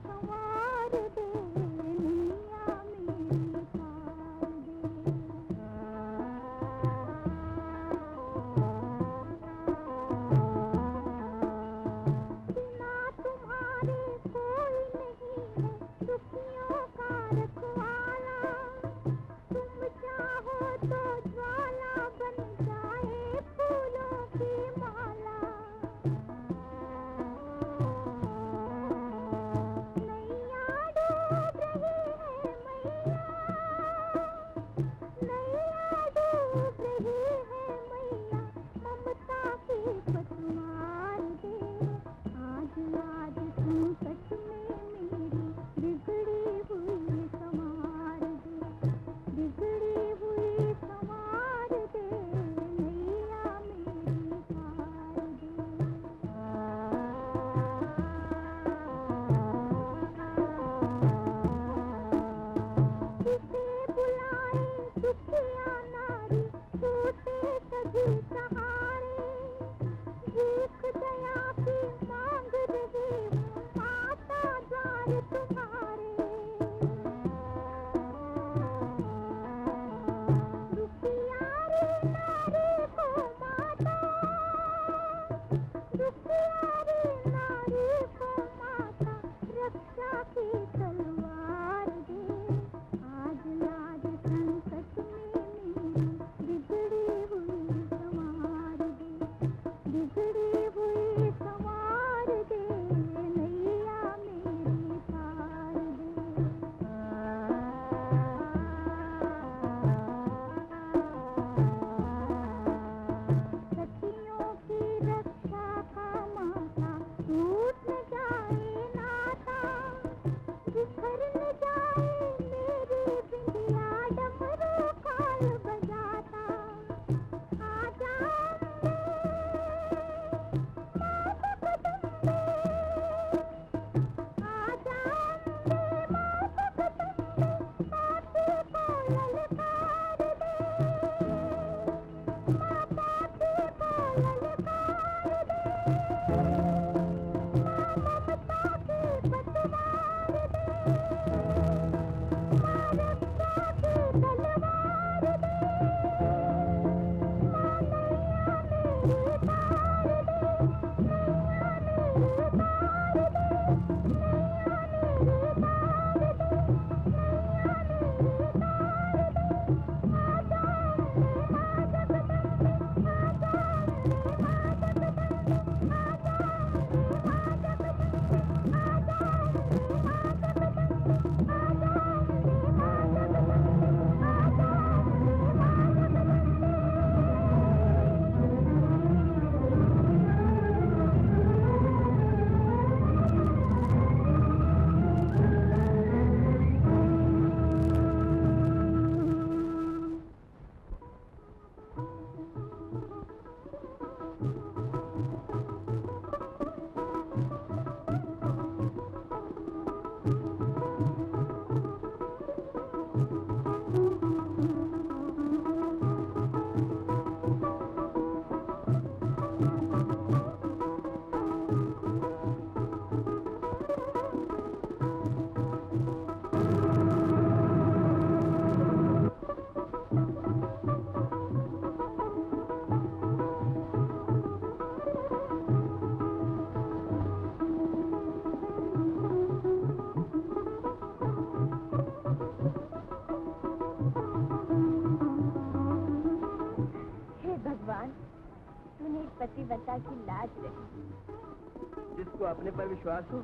पतिव्रता की लाज रहे। जिसको अपने पर विश्वास हो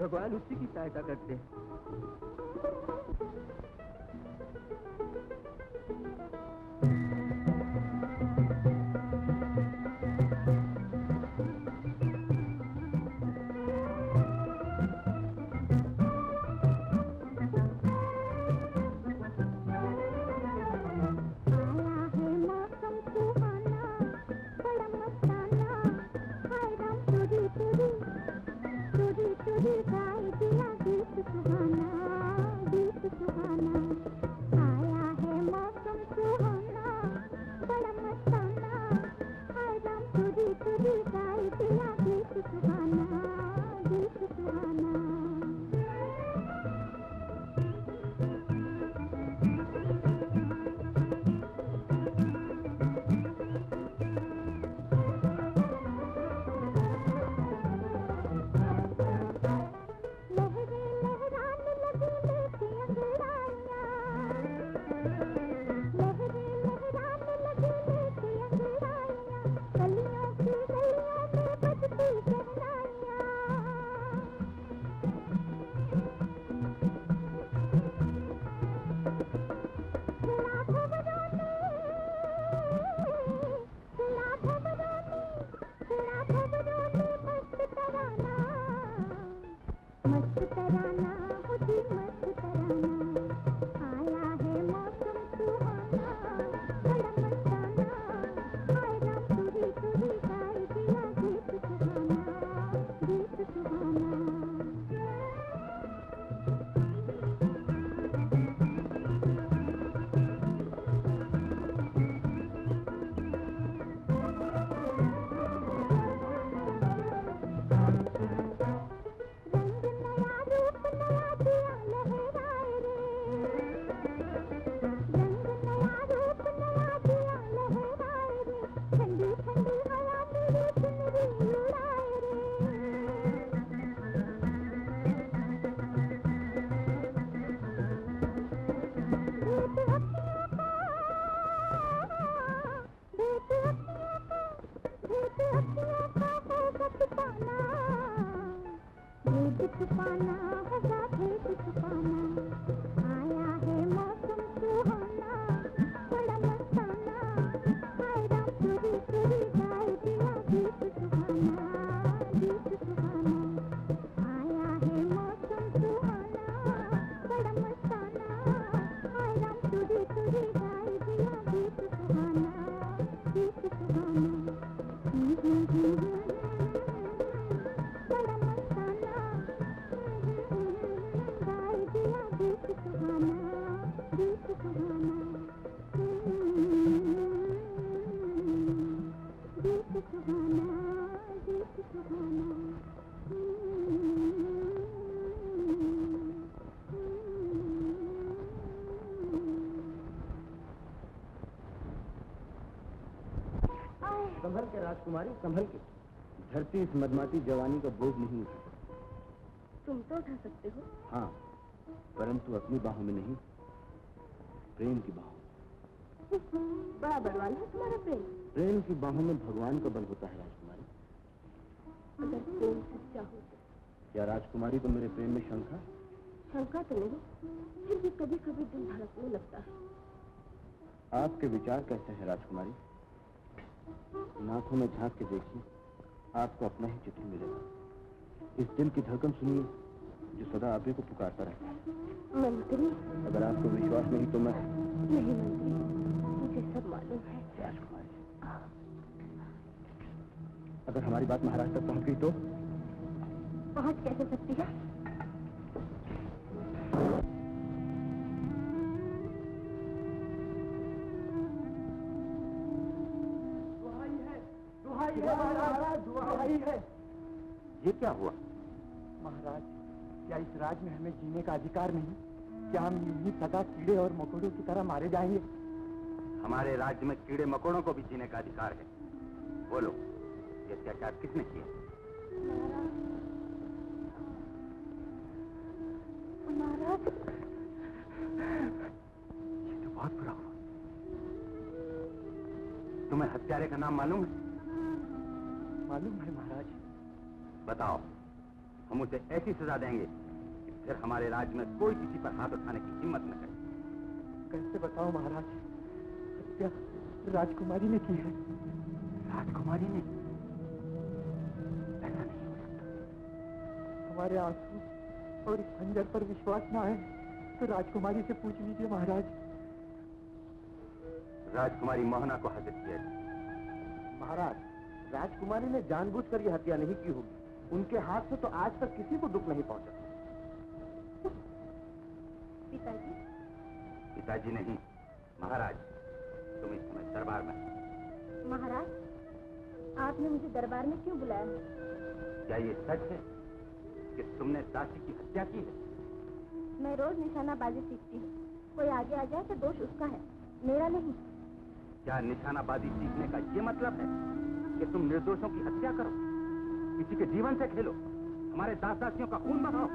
भगवान उसी की सहायता करते हैं। संभल के, धरती इस मदमाती जवानी का बोझ नहीं उठा। तुम तो उठा सकते हो। हाँ, परंतु अपनी बाहों में नहीं, प्रेम की बाहों। बड़ा बलवान है तुम्हारा प्रेम। प्रेम की बाहों में भगवान का बल होता है राजकुमारी। अगर प्रेम सच्चा हो तो। क्या राजकुमारी को मेरे प्रेम में शंका? शंका तो नहीं, फिर भी कभी कभी दिल धड़कने लगता है। आपके विचार कैसे है राजकुमारी? नाथों में झांक के देखिए, आपको अपना ही चित्र मिलेगा। इस दिल की धड़कन सुनिए जो सदा आप ही को पुकारता रहता है। मंत्री, अगर आपको विश्वास नहीं तो मैं नहीं। मंत्री, मुझे सब मालूम है। राजकुमारी, अगर हमारी बात महाराज तक पहुंच गई तो? पहुंच कैसे सकती है? ये क्या हुआ महाराज? क्या इस राज में हमें जीने का अधिकार नहीं? क्या हम यूं ही सदा कीड़े और मकोड़ों की तरह मारे जाएंगे? हमारे राज्य में कीड़े मकोड़ों को भी जीने का अधिकार है। बोलो, ये अत्याचार किसने किया? महाराज, ये तो बहुत बुरा हुआ। तुम्हें हत्यारे का नाम मालूम है? मालूम है महाराज। बताओ, हम उसे ऐसी सजा देंगे कि फिर हमारे राज्य में कोई किसी पर हाथ उठाने की हिम्मत न करे। कैसे बताओ महाराज, हत्या राजकुमारी ने की है। राजकुमारी ने? ऐसा नहीं हो सकता। हमारे आंसू और इस खंजर पर विश्वास ना आए तो राजकुमारी से पूछ लीजिए महाराज। राजकुमारी मोहना को हाजिर किया गया। महाराज, राजकुमारी ने जानबूझकर यह हत्या नहीं की होगी। उनके हाथ से तो आज तक किसी को दुख नहीं पहुंचा। पिताजी? पिताजी नहीं, महाराज। तुम इस समय दरबार में। महाराज, आपने मुझे दरबार में क्यों बुलाया? क्या ये सच है कि तुमने दासी की हत्या की है? मैं रोज निशानाबाजी सीखती हूँ, कोई आगे आ जाए तो दोष उसका है, मेरा नहीं। क्या निशानाबाजी सीखने का ये मतलब है कि तुम निर्दोषों की हत्या करो, किसी के जीवन से खेलो, हमारे दास दासियों का खून बहाओ?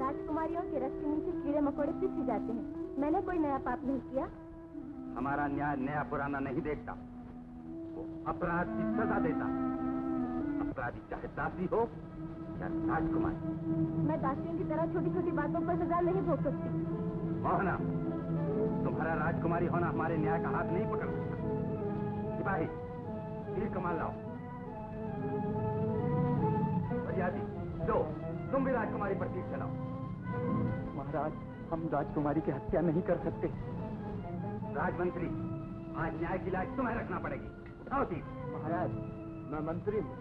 राजकुमारियों के रस के नीचे कीड़े मकोड़े पिस जाते हैं, मैंने कोई नया पाप नहीं किया। हमारा न्याय नया पुराना नहीं देखता, वो अपराध की सजा देता। अपराधी चाहे दासी हो या राजकुमारी। मैं दासियों की तरह छोटी छोटी बातों पर सजा नहीं भोग सकती। मोहना, तुम्हारा राजकुमारी होना हमारे न्याय का हाथ नहीं पकड़ सकता। सिपाही, ये कमाल लाओ। फरियादी, दो, तुम भी राजकुमारी पर तीर चलाओ। महाराज, हम राजकुमारी की हत्या नहीं कर सकते। राजमंत्री, आज न्याय की लाज तुम्हें रखना पड़ेगी। उठाओ तीर। महाराज, मैं मंत्री हूँ,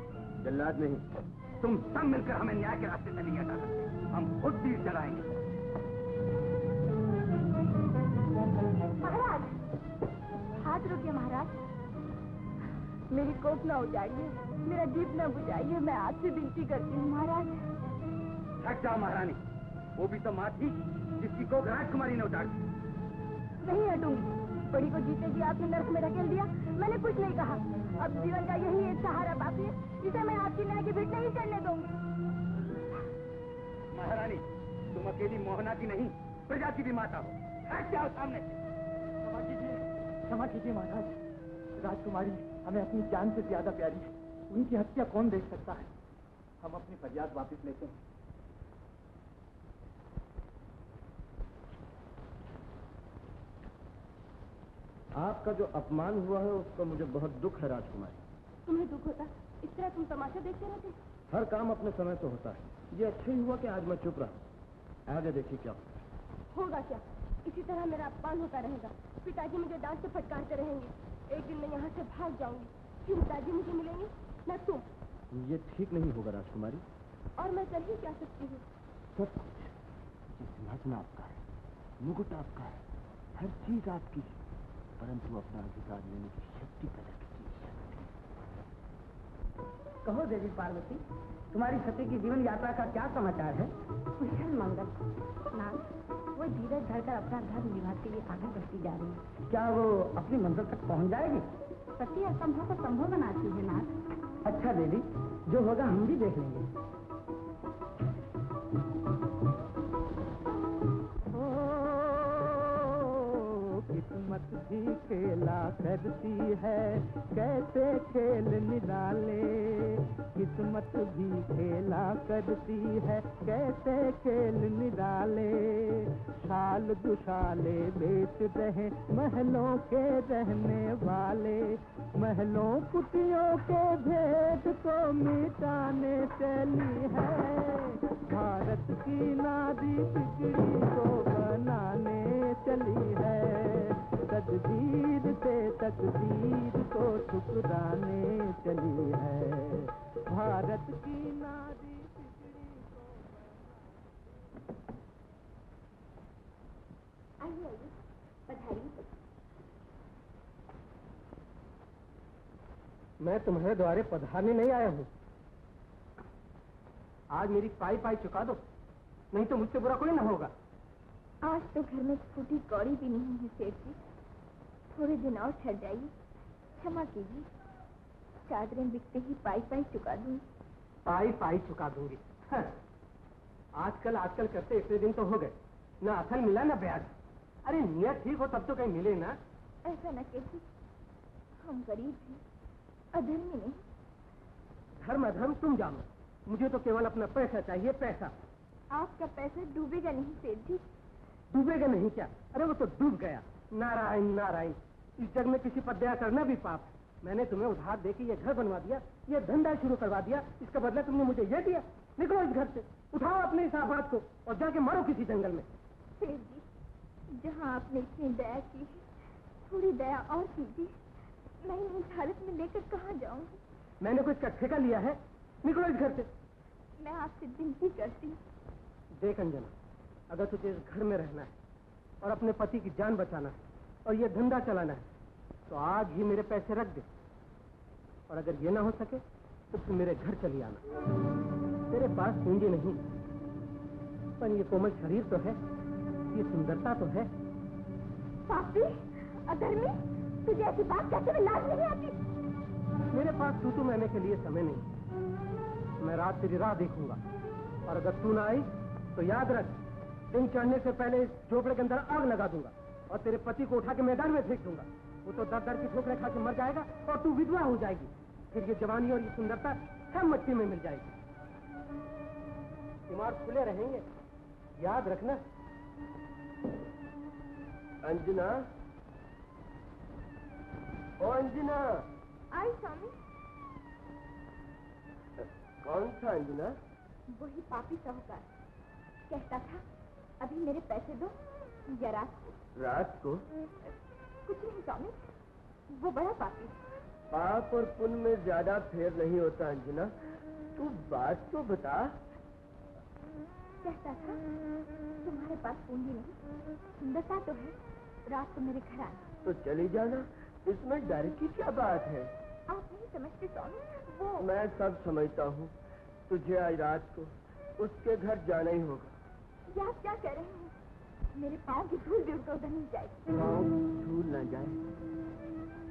जल्लाद नहीं। तुम सब मिलकर हमें न्याय के रास्ते से नहीं हटा सकते, हम खुद तीर चलाएंगे। महाराज, हाथ रोकिए महाराज, मेरी कोप ना उजाड़िए, मेरा दीप ना बुझाइए, मैं आपसे विनती करती हूँ महाराज। थक जाओ महारानी, वो भी तो माँ थी जिसकी कोप राजकुमारी ने उजाड़ी। नहीं हटूंगी, बड़ी को जीते जी आपने नर्क में धकेल दिया, मैंने कुछ नहीं कहा। अब जीवन का यही एक सहारा बाकी है, जिसे मैं आपकी न्याय की भेंट नहीं चढ़ने दूंगी। महारानी, तुम अकेली मोहना की नहीं, प्रजा की भी माता हो। हट जाओ सामने से। क्षमा कीजिए, क्षमा कीजिए महाराज, राजकुमारी हमें अपनी जान से ज्यादा प्यारी है, उनकी हत्या कौन देख सकता है। हम अपनी फरियाद वापस लेते हैं। आपका जो अपमान हुआ है उसका मुझे बहुत दुख है राजकुमारी। तुम्हें दुख होता? इस तरह तुम तमाशा देखते रहते? हर काम अपने समय तो होता है, ये अच्छा ही हुआ कि आज मैं चुप रहा। आगे देखिए क्या होगा। क्या इसी तरह मेरा अपमान होता रहेगा? पिताजी मुझे डांट से फटकारते रहेंगे, एक दिन मैं यहाँ से भाग जाऊंगी, फिर पिताजी मुझे मिलेंगे न तुम। ये ठीक नहीं होगा राजकुमारी। और मैं कर ही क्या सकती हूँ? सब कुछ, सिंहासन आपका है, मुकुट आपका है, हर चीज आपकी है, परंतु अपना अधिकार लेने की शक्ति पैदा कीजिए। कहो देवी पार्वती, तुम्हारी सती की जीवन यात्रा का क्या समाचार है? कुशल मंगल नाथ, वो धीरज धरकर अपना धर्म निभाते हुए आगे बढ़ती जा रही है। क्या वो अपनी मंजिल तक पहुंच जाएगी? सती असंभव को संभव बनाती है नाथ। अच्छा देवी, जो होगा हम भी देख लेंगे। किस्मत भी खेला करती है, कैसे खेल निराले। किस्मत भी खेला करती है, कैसे खेल निराले। शाल दुशाले बेच रहे महलों के रहने वाले, महलों कुटियों के भेद को मिटाने चली है। भारत की नारी बिगड़ी को बनाने चली है, तकदीर से तकदीर को ठुकराने चली है। भारत की नारी बिगड़ी को। आइए आइए, बधाई। मैं तुम्हारे द्वारे पधारने नहीं आया हूँ, आज मेरी पाई पाई चुका दो, नहीं तो मुझसे बुरा कोई ना होगा। आज तो घर में फूटी कौड़ी भी नहीं है सेठ जी, थोड़े दिन और ठहर जाइए, क्षमा कीजिए। चादरें बिकते ही पाई पाई चुका दूंगी। पाई पाई चुका दूंगी? हाँ। आजकल आजकल करते इतने दिन तो हो गए, ना असल मिला ना ब्याज। अरे नियत ठीक हो तब तो कहीं मिले ना। ऐसा ना कैसे, हम गरीब हैं, अधर्मी नहीं। धर्म अधर्म तुम जानो, मुझे तो केवल अपना पैसा चाहिए, पैसा। आपका पैसा डूबेगा नहीं सेठ जी। डूबेगा नहीं क्या? अरे वो तो डूब गया। नारायण नारायण, इस जग में किसी पर दया करना भी पाप। मैंने तुम्हें उधार दे के ये घर बनवा दिया, ये धंधा शुरू करवा दिया, इसका बदला तुमने मुझे ये दिया। निकलो इस घर से, उठाओ अपने इस आफात को और जाके मारो किसी जंगल में। सेठ जी, जहाँ आपने इतनी दया की, थोड़ी दया और कीजिए। मैं इस हालत में लेकर कहाँ जाऊँगी? मैंने कोई इसका ठेका लिया है, निकलो इस घर से। मैं आपसे विनती करती हूँ। देख अंजना, अगर तुझे इस घर में रहना है और अपने पति की जान बचाना है और ये धंधा चलाना है तो आज ही मेरे पैसे रख दे, और अगर ये ना हो सके तो तुम मेरे घर चली आना। तेरे पास पूंजी नहीं, पर ये कोमल शरीर तो है, ये सुंदरता तो है। पापी, अधर्मी, तुझे ऐसी बात कहते हुए लाज नहीं आती? मेरे पास तू तू मैंने के लिए समय नहीं। मैं रात तेरी राह देखूंगा, और अगर तू ना आई तो याद रख, दिन चढ़ने से पहले इस झोपड़े के अंदर आग लगा दूंगा और तेरे पति को उठा के मैदान में फेंक दूंगा। वो तो दर दर की ठोकरें खा के मर जाएगा और तू विधवा हो जाएगी। फिर ये जवानी और ये सुंदरता सब मट्टी में मिल जाएगी। दिमाग खुले रहेंगे, याद रखना। अंजना, ओ अंजना। आई स्वामी। कौन था अंजना? वही पापी साहूकार, कहता था अभी मेरे पैसे दो या रात को। रात को? कुछ नहीं स्वामी, वो बड़ा पापी। पाप और पुण्य में ज्यादा फेर नहीं होता अंजना, तू बात तो बता। कहता था तुम्हारे पास पूंजी नहीं, सुंदरता तो है, रात को मेरे घर आना। तो चली जाना, इसमें डर की क्या बात है? आप नहीं समझते स्वामी, वो। मैं सब समझता हूँ, तुझे आज रात को उसके घर जाना ही होगा। यार क्या कह रहे हैं, मेरे पाँव की धूल भी उधर नहीं जाएगी। पाँव धूल न जाए,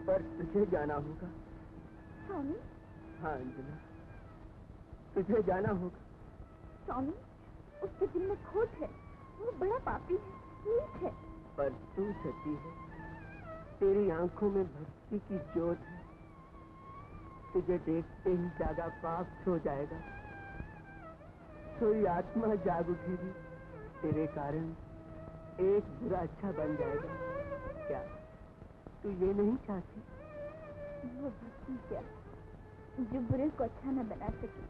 पर तुझे जाना होगा स्वामी। हाँ अंजना, तुझे जाना होगा स्वामी। उसके दिल में खोट है, वो बड़ा पापी है, नीच है, पर तू सती है। तेरी आंखों में भक्ति की जोत है, तुझे देखते ही ज्यादा पाप छो जाएगा। कोई आत्मा जाग उठेगी, तेरे कारण एक बुरा अच्छा बन जाएगा। क्या तू ये नहीं चाहती? वो भक्ति क्या, जो बुरे को अच्छा ना बना सके,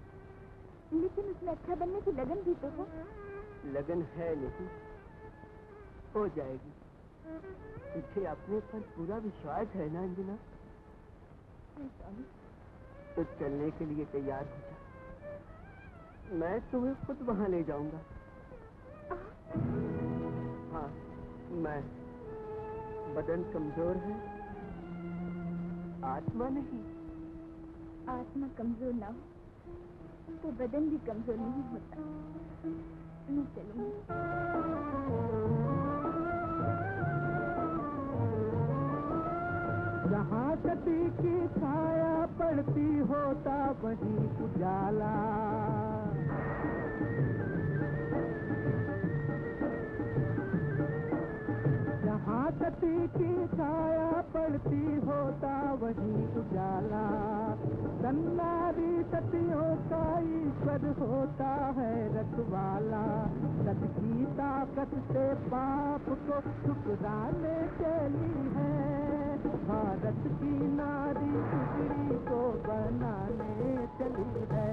लेकिन उसमें अच्छा बनने की लगन भी तो हो। लगन है नहीं, हो जाएगी। तुझे अपने पर पूरा विश्वास है ना अंजना? तो चलने के लिए तैयार हो जा, मैं तुम्हें खुद वहाँ ले जाऊंगा। हाँ, मैं। बदन कमजोर है, आत्मा नहीं। आत्मा कमजोर ना हो तो बदन भी कमजोर नहीं होता। मैं चलूंगी। जहाँ सती की छाया पड़ती होता वही उजाला, जहाँ सती की छाया पड़ती होता वही उजाला। सन्नारी सतियों का ईश्वर होता है रखवाला। सत की ताकत से पाप को ठुकराने चली है, भारत की नारी सुधरी को बनाने चली है।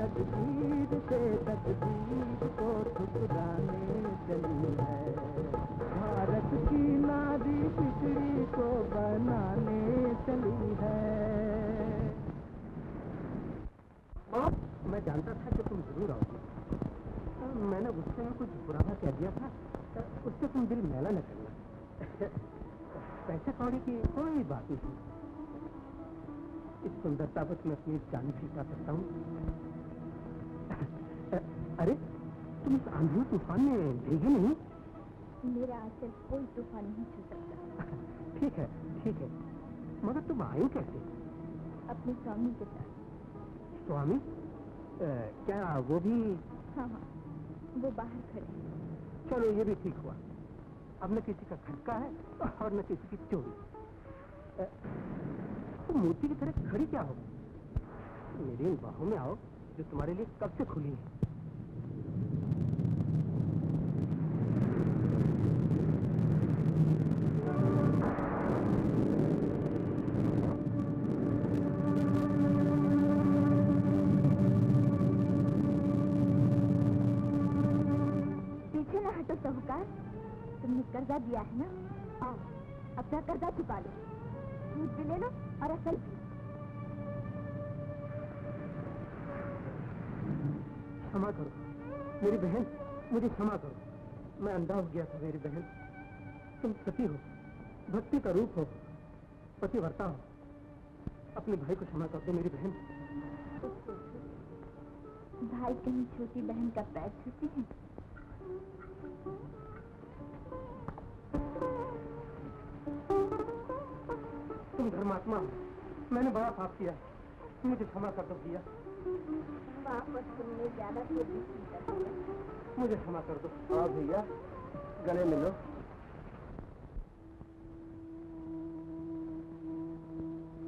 तकदीर से तकदीर को ठुकराने चली है, भारत की नारी सुधरी को बनाने चली है। बाप, मैं जानता था कि तुम जरूर आओगे। मैंने गुस्से में कुछ बुरा कह दिया था, उससे तुम दिल मेला न करना। पैसे कौड़ी की कोई बात नहीं, इस सुंदरता पर मैं अपनी जान भी कर सकता हूँ। अरे तुम इस आंधी तूफान में भीगे नहीं? मेरा आंचल कोई तूफान नहीं छू सकता। ठीक है ठीक है, मगर तुम आई कैसे? अपने स्वामी के साथ। स्वामी? आ, क्या वो भी? हाँ हाँ, वो बाहर खड़े हैं। चलो ये भी ठीक हुआ, अब न किसी का खटका है और न किसी की चोरी। तो मूर्ति की तरह खड़ी क्या हो? मेरी इन बाहों में आओ जो तुम्हारे लिए कब से खुली है। कर्जा दिया है ना, आओ अपना कर्जा चुका लो, दूध भी ले लो और असल भी। क्षमा करो मेरी बहन, मुझे क्षमा करो, मैं अंधा हो गया था। मेरी बहन तुम सती हो, भक्ति का रूप हो, पतिव्रता हो, अपने भाई को क्षमा कर दो मेरी बहन। भाई कहीं छोटी बहन का पैर छूती है? धर्मात्मा, मैंने बड़ा पाप किया, मुझे क्षमा कर दो भैया। मुझे क्षमा कर दो। हाँ भैया, गले मिलो।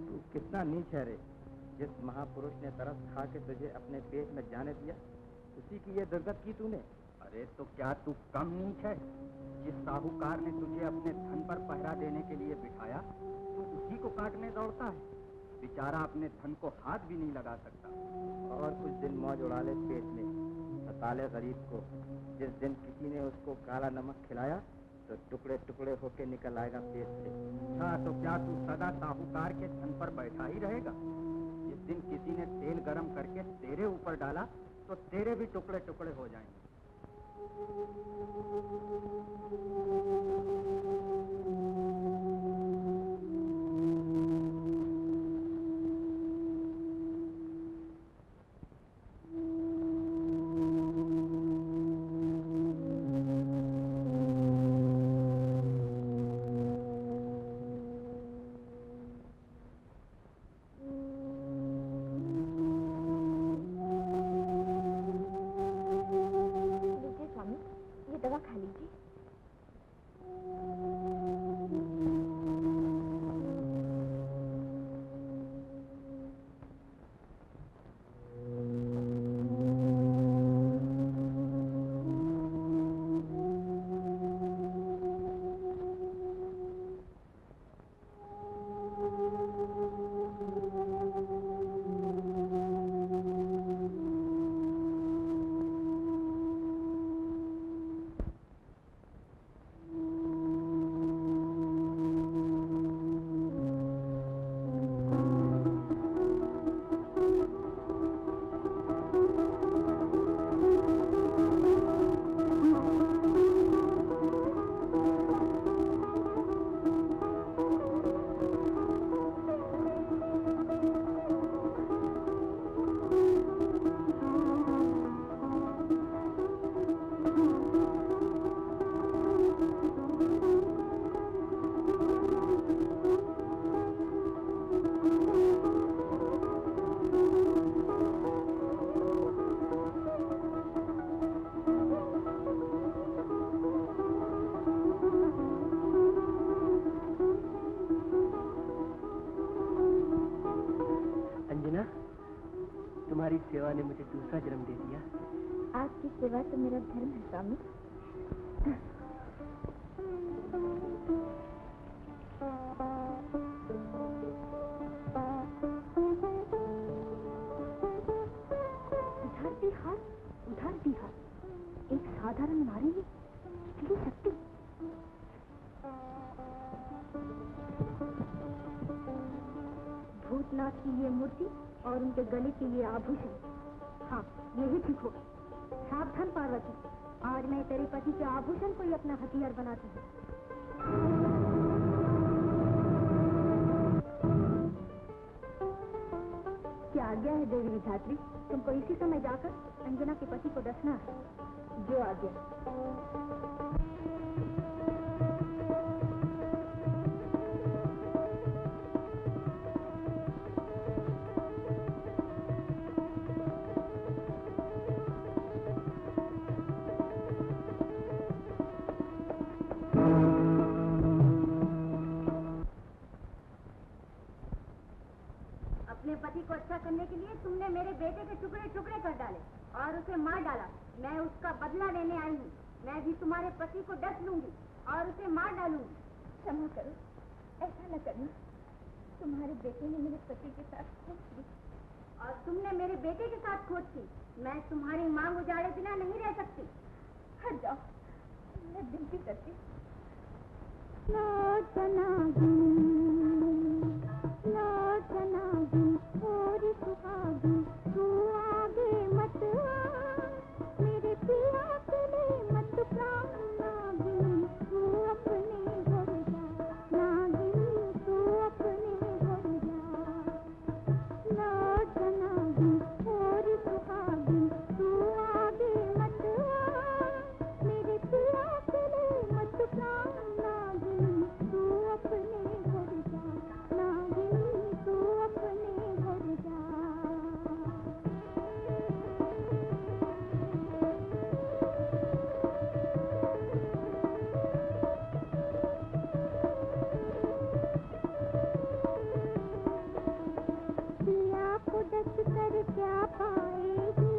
तू कितना नीच है रे, जिस महापुरुष ने तरस खा के तुझे अपने पेट में जाने दिया, उसी की ये दुर्गत की तूने। अरे तो क्या तू कम नीच है? जिस साहूकार ने तुझे अपने धन पर पहरा देने के लिए बिठाया, उसी को काटने दौड़ता है। बेचारा अपने धन को हाथ भी नहीं लगा सकता। और कुछ दिन मौज उड़ा ले पेट में, सताले गरीब को। जिस दिन किसी ने उसको काला नमक खिलाया, तो टुकड़े टुकड़े होके निकल आएगा पेट से। हाँ, तो क्या तू सदा साहूकार के धन पर बैठा ही रहेगा? जिस दिन किसी ने तेल गर्म करके तेरे ऊपर डाला, तो तेरे भी टुकड़े टुकड़े हो जाएंगे। ने मुझे दूसरा जन्म दे दिया। आपकी सेवा तो मेरा धर्म है स्वामी। उधर भी हाथ, उधर भी हाथ, एक साधारण नारी में कितनी शक्ति। भूतनाथ की ये मूर्ति और उनके गले के ये आभूषण, हाँ यही ठीक होगा। सावधान पार्वती, आज मैं तेरे पति के आभूषण को ही अपना हथियार बनाती हूँ। क्या आज्ञा है देवी विधात्री? तुमको इसी समय जाकर अंजना के पति को दसना है। जो आज्ञा। करने के लिए तुमने मेरे बेटे के टुकड़े टुकड़े कर डाले और उसे मार डाला। मैं उसका बदला लेने आई हूँ। मैं भी तुम्हारे पति को डस लूंगी और उसे मार डालूंगी। क्षमा करो, ऐसा न करना। तुम्हारे बेटे ने मेरे पति के साथ खोज की और तुमने मेरे बेटे के साथ खोज की। मैं तुम्हारी मांग उजाड़े बिना नहीं रह सकती। हट जाओ, मैं विनती करती। लोचना गिन लोचना गिन और सुहागिन, तू आगे मत आ मेरे पिया तेरे मत प्राण नागिन। तू अपने घर जा नागिन, तू अपने घर जा। लोचना गिन और सुहागिन, तू आगे मत आ मेरे पिया तेरे मत प्राण नागिन। तू अपने घर जा नागिन, तू अपने घर जा। पिया को डस कर क्या पाएगी,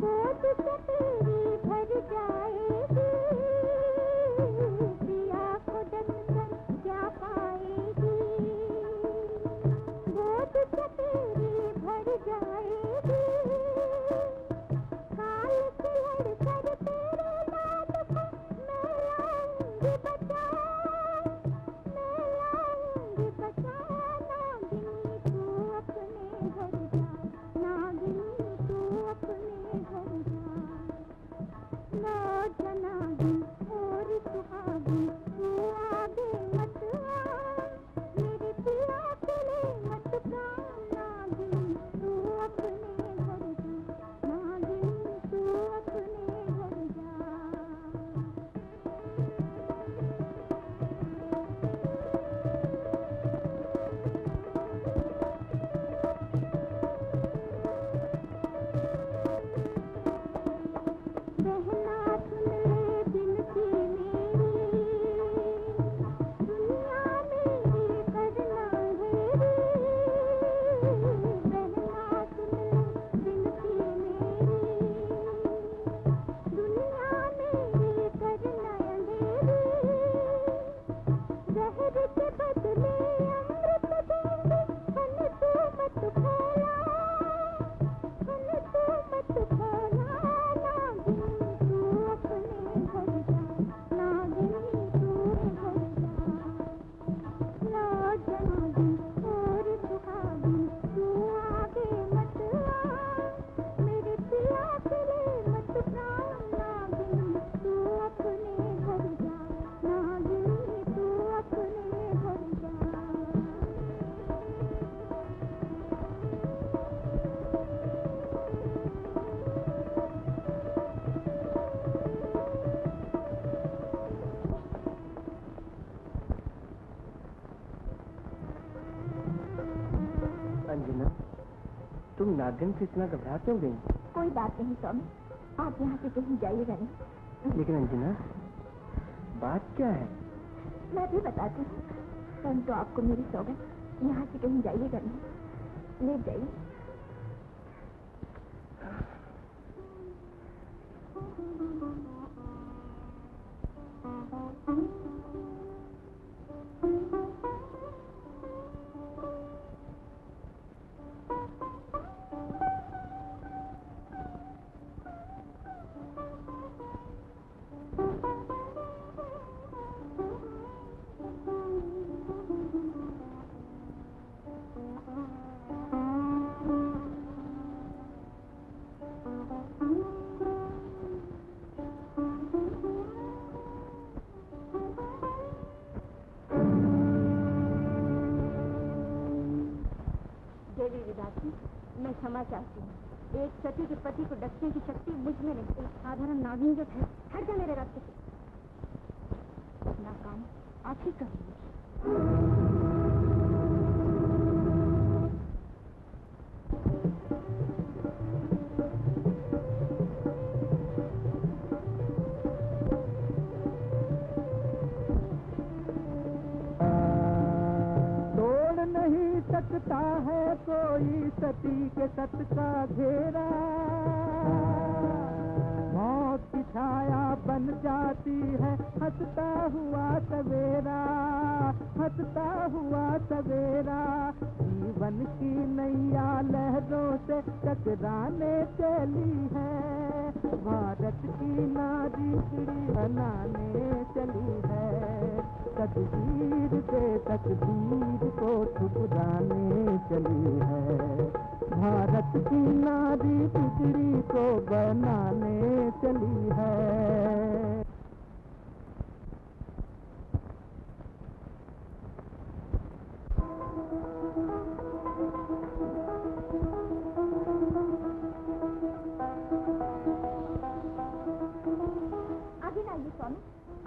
बोझ से तेरी भर जाएगी। पिया को डस कर क्या पाएगी, बोझ से तेरी भर जाएगी। काल से लड़ कर तेरे लाल को मैं लाऊंगी बचा, मैं लाऊंगी बचा। नागिनी तू अपने घर जा नागिनी, तू अपने घर जा। लोचना गिन और सुहागिन, तू आगे मत आ मेरे पिया तेरे मत प्राण नागिन। तू अपने घर जा नागिन, तू अपने घर जा। बहना सुन ले बिनती मेरी, दुनिया मेरी करना घेरी। बहना सुन ले बिनती मेरी, दुनिया मेरी करना घेरी। जहर के बदले अमृत दूंगी, फल तू मत खोला, फल तू मत खोला। नागिन तू अपने घर जा नागिन, तू घर जा। लोचना गिन और सुहागिन, तू आगे मत आ मेरे पिया तेरे मत प्राण नागिन। तू अपने घर जा नागिन, तू अपने घर जा। अंजना, तुम नागिन से इतना घबरा क्यों गई? कोई बात नहीं स्वामी, आप यहाँ से कहीं जाइएगा नहीं। लेकिन अंजना, बात क्या है? मैं भी बताती हूँ, परंतु आपको मेरी सौगंध, यहाँ से कहीं जाइएगा नहीं। ले जाइए। देवी विधात्री, मैं क्षमा चाहती हूँ। एक सती के पति को डसने की शक्ति मुझ में नहीं, एक साधारण नागिन जो है। हट जा मेरे रास्ते से। अपना काम आप ही करेंगे। तोड़ नहीं तक लगता है कोई सती के तट का घेरा, मौत की छाया बन जाती है हंसता हुआ सवेरा, हंसता हुआ सवेरा। जीवन की नैया लहरों से टकराने चली है, भारत की नारी चिड़ी बनाने चली है, तकदीर से तकदीर को ठुकराने चली है, भारत की नारी चिड़ी को बनाने चली है।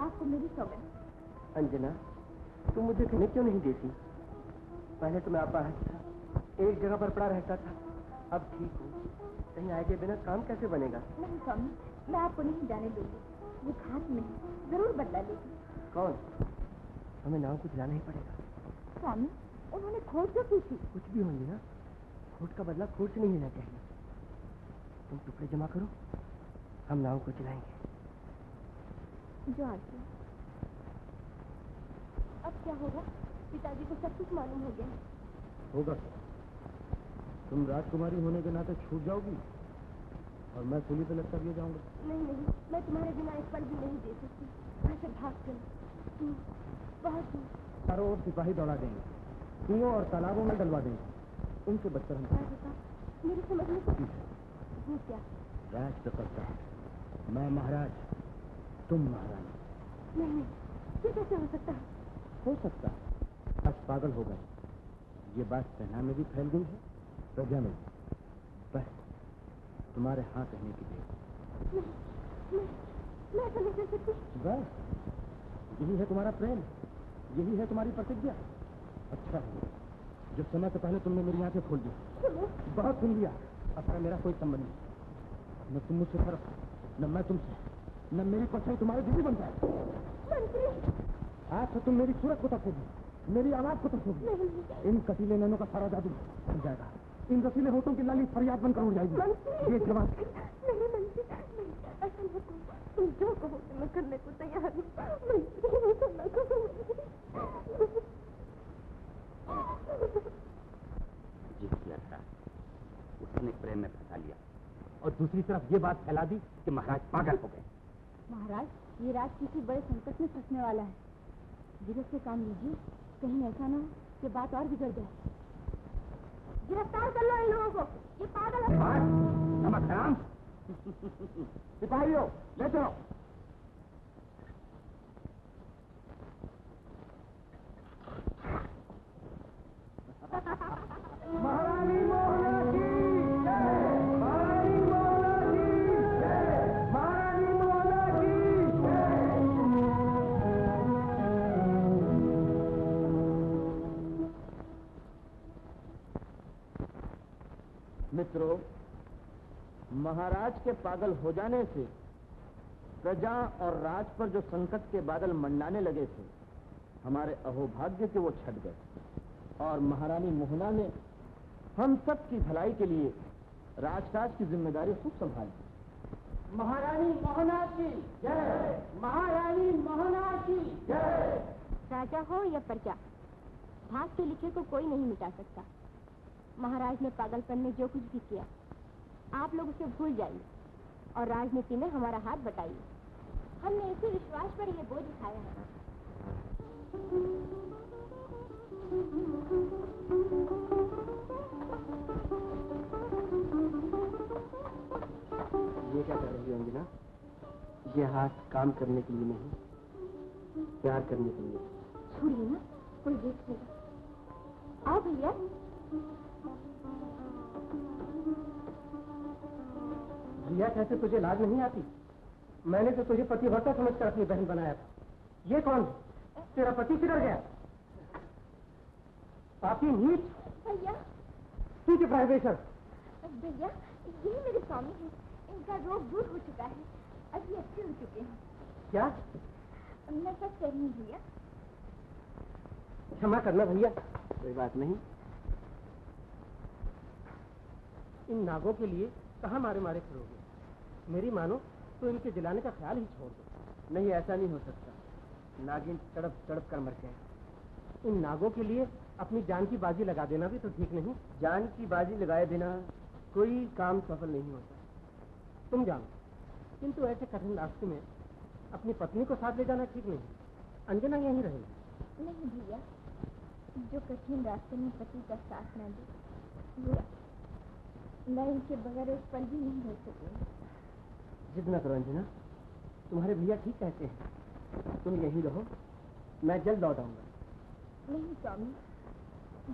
आपको मेरी सौगंध। अंजना, तुम मुझे कहने क्यों नहीं देती? पहले तो मैं अपाहज था, एक जगह पर पड़ा रहता था, अब ठीक हूँ। कहीं आए के बिना काम कैसे बनेगा? नहीं स्वामी, मैं आपको नहीं जाने दूंगी। वो खास में जरूर बदला लेगी। कौन? हमें नाव को जाना ही पड़ेगा। स्वामी, उन्होंने खोज जो की थी। कुछ भी होंगे ना, खोज का बदला खोज नहीं लेना चाहिए। तुम टुकड़े जमा करो, हम नाव को चलाएंगे। जो अब क्या होगा? पिताजी को सब कुछ मालूम हो गया है। होगा, तुम राजकुमारी होने के नाते छूट जाओगी और मैं पुलिस पे लटका दिया जाऊंगा। नहीं नहीं, मैं तुम्हारे बिना एक पल भी नहीं दे सकती। ऐसे भाग चलो, बहुत चारों ओर सिपाही दौड़ा देंगे, कुओं और तालाबों में डलवा देंगे, उनसे बदतर हम। मेरी समझ में वो क्या राज करता है, मैं महाराज, तुम महारानी। नहीं, ये कैसे हो सकता है? हो सकता है, आज पागल हो गए। ये बात सेना में भी फैल गई है, प्रजा में भी। बस तुम्हारे हाँ कहने की देर। मैं, मैं ऐसा नहीं कर सकती। बस यही है तुम्हारा प्रेम, यही है तुम्हारी प्रतिज्ञा। अच्छा है जो समय से पहले तुमने मेरी आंखें खोल दी। बहुत सुन लिया, अपना मेरा कोई संबंध नहीं। न तुम मुझसे फर्क, न मैं तुमसे, न मेरी परछाई तुम्हारे दीदी बनता है। आज तो तुम मेरी सूरत को तकोगी, मेरी आवाज को तकोगी। इन कसीले नैनों का सारा जादू हो जाएगा, इन रसीले होठों की लाली फरियाद बनकर उड़ जाएगी। ये जवाब नहीं मंत्री, ऐसा मत करो, तुम जो कहो मैं करने को तैयार हूँ। जी किया था उसने, प्रेम में फंसा लिया और दूसरी तरफ ये बात फैला दी कि महाराज पागल हो गए। महाराज, ये राज किसी बड़े संकट में फंसने वाला है। धीरज से काम लीजिए, कहीं ऐसा ना हो कि बात और बिगड़ जाए। गिरफ्तार कर लो इन लोगों को, ये पागल है। सिपाहियों ले चलो। महारानी मोहना की जय, महारानी मोहना की जय, महारानी मित्रों, महाराज के पागल हो जाने से प्रजा और राज पर जो संकट के बादल मंडराने लगे थे, हमारे अहोभाग्य के वो छट गए। और महारानी मोहना ने हम सब की भलाई के लिए राजकाज की जिम्मेदारी खूब संभाली। महारानी मोहना की जय, महारानी मोहना की जय। राजा हो या प्रजा, भाग के लिखे को कोई नहीं मिटा सकता। महाराज ने पागलपन में जो कुछ भी किया, आप लोग उसे भूल जाइए और राजनीति में हमारा हाथ बटाइए। हमने इसी विश्वास पर यह बोझ उठाया है। ये क्या कर रही हो अंजना? ये हाथ काम करने के लिए नहीं, प्यार करने के लिए। छोड़िए ना, कोई देखेगा। आओ भैया। रिया, कैसे तुझे लाज नहीं आती? मैंने तो तुझे पतिव्रता समझकर अपनी बहन बनाया था। ये कौन? तेरा पति किधर गया? पापी नीच। भैया तू चुप रह। भैया यही मेरे स्वामी हैं, इनका रोग दूर हो चुका है, अब ये अच्छे हो चुके हैं। क्या? मैं सच कह रही हूँ भैया। क्षमा करना भैया। कोई बात नहीं, इन नागों के लिए कहाँ मारे मारे फिरोगे? मेरी मानो तो इनके जलाने का ख्याल ही छोड़ दो। नहीं, ऐसा नहीं हो सकता। नागिन तड़प तड़प कर मर गए। इन नागों के लिए अपनी जान की बाजी लगा देना भी तो ठीक नहीं। जान की बाजी लगाए बिना कोई काम सफल नहीं होता, तुम जानो। किंतु ऐसे कठिन रास्ते में अपनी पत्नी को साथ ले जाना ठीक नहीं। अंजना यहीं रहेगी। नहीं भैया, जो कठिन रास्ते में पति का साथ न दे, मैं इनके बगैर एक पल भी नहीं रह सकूंगी। जिद न करो अंजना, तुम्हारे भैया ठीक कहते हैं। तुम यहीं रहो, मैं जल्द लौट आऊंगा। नहीं स्वामी,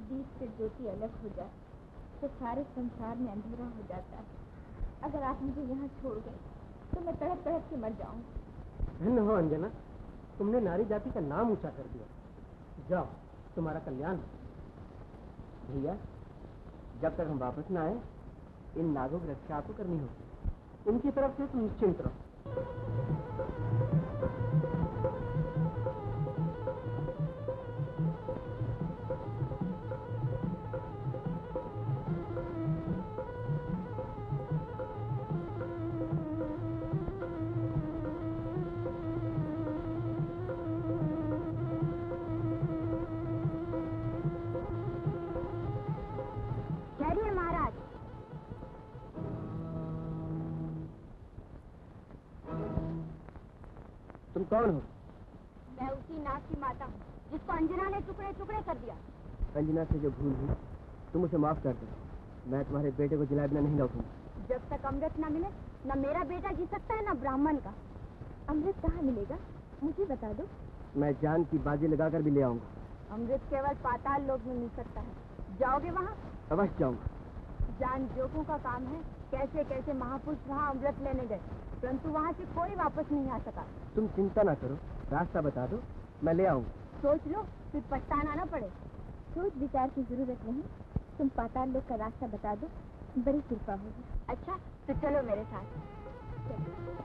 दीप से ज्योति अलग हो जाए तो सारे संसार में अंधेरा हो जाता है। अगर आप मुझे यहाँ छोड़ गए तो मैं तड़प तड़प के मर जाऊंगी। धन्य हो अंजना, तुमने नारी जाति का नाम ऊंचा कर दिया। जाओ, तुम्हारा कल्याण। भैया, जब तक हम वापस ना आए, इन नागों की रक्षा आपको करनी होगी। उनकी तरफ से तुम निश्चिंत रहो। कौन हो? मैं उसी नाग की माता हूँ जिसको अंजना ने टुकड़े टुकड़े कर दिया। अंजना से जो भूल हुई तुम उसे माफ कर दो। मैं तुम्हारे बेटे को जलाए बिना नहीं लौटूंगा। जब तक अमृत ना मिले, ना मेरा बेटा जी सकता है ना ब्राह्मण का। अमृत कहाँ मिलेगा, मुझे बता दो। मैं जान की बाजी लगाकर भी ले आऊंगा। अमृत केवल पाताल लोक में मिल सकता है। जाओगे वहाँ? अवश्य जाऊँगा। जान जोकों का काम है, कैसे कैसे महापुरुष वहाँ अमृत लेने गए, परंतु वहाँ से कोई वापस नहीं आ सका। तुम चिंता ना करो, रास्ता बता दो, मैं ले आऊंगा। सोच लो, फिर पछताना ना पड़े। सोच विचार की जरूरत नहीं, तुम पाताल लोक का रास्ता बता दो, बड़ी कृपा होगी। अच्छा, तो चलो मेरे साथ। चलो।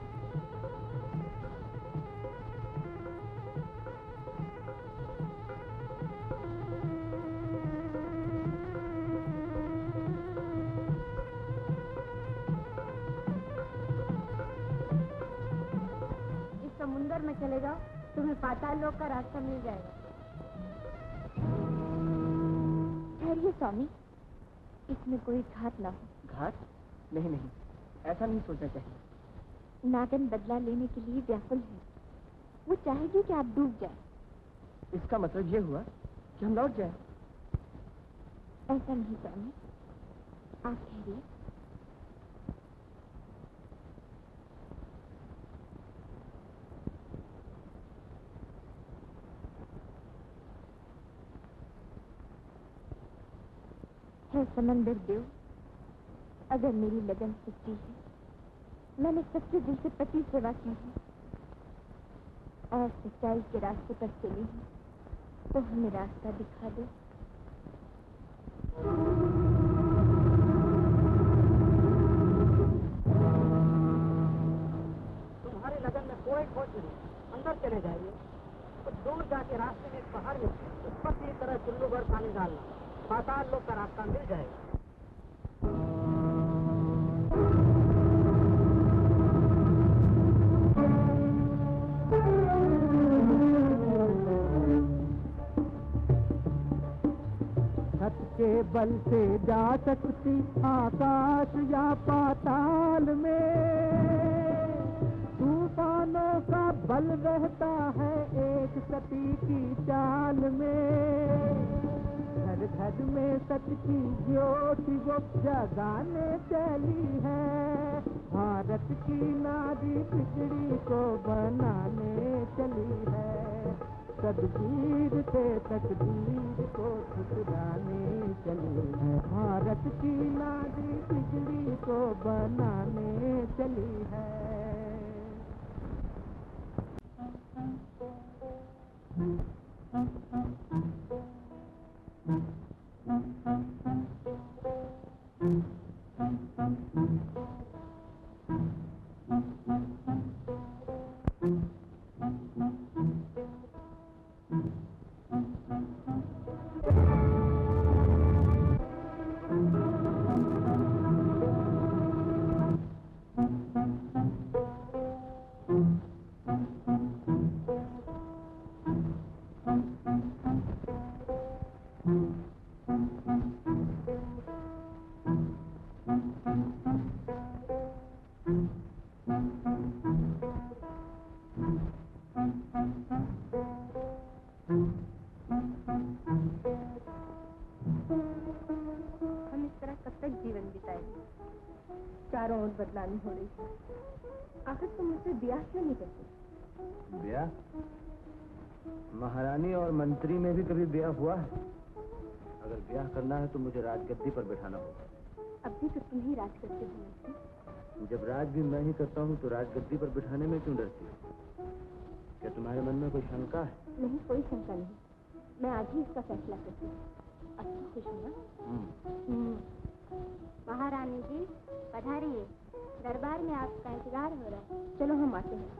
समुंदर में चले जाओ, तुम्हें पाताल लोक का रास्ता मिल जाएगा। ठहरिए स्वामी, इसमें कोई घात ना हो। घात? नहीं नहीं, ऐसा नहीं सोचना चाहिए। नागन बदला लेने के लिए व्याकुल है, वो चाहेगी कि आप डूब जाए। इसका मतलब ये हुआ कि हम लौट जाए? ऐसा नहीं स्वामी, आप ठहरिए। समंदर देव, अगर मेरी लगन सच्ची है, मैंने सच्चे दिल से पति सेवा की है और सच्चाई के रास्ते पर चली है, तो हमें रास्ता दिखा दो। तुम्हारी लगन में कोई खोज नहीं, अंदर चले जाइए। कुछ दूर जाके रास्ते में एक पहाड़ है, उस पर इस तरह चुल्लू भर पानी डालना, पाताल लोक का रास्ता मिल जाएगा। छत के बल से जा सकती आकाश या पाताल में, तूफानों का बल रहता है एक सती की चाल में। घर घर में सच की ज्योति वो जगाने चली है, भारत की नारी पिछड़ी को बनाने चली है, तकदीर से तकदीर को ठुकराने चली है, भारत की नारी पिछड़ी को बनाने चली है। हम इस तरह कब तक जीवन बिताएंगे? चारों ओर बदलानी हो रही है। आखिर तुम मुझसे ब्याह क्यों नहीं करते? ब्याह? महारानी और मंत्री में भी कभी ब्याह हुआ है? अगर ब्याह करना है तो मुझे राजगद्दी पर बैठाना होगा। अब भी तो तुम ही राजगद्दी बनाते। जब राज भी मैं ही करता हूँ तो राजगद्दी पर बिठाने में क्यों डरती हो? क्या तुम्हारे मन में कोई शंका है? नहीं, कोई शंका नहीं। मैं आज ही इसका फैसला करती हूँ। अब तुम खुश हो ना? महारानी जी पधारिए, दरबार में आपका इंतजार हो रहा है। चलो हम आते हैं।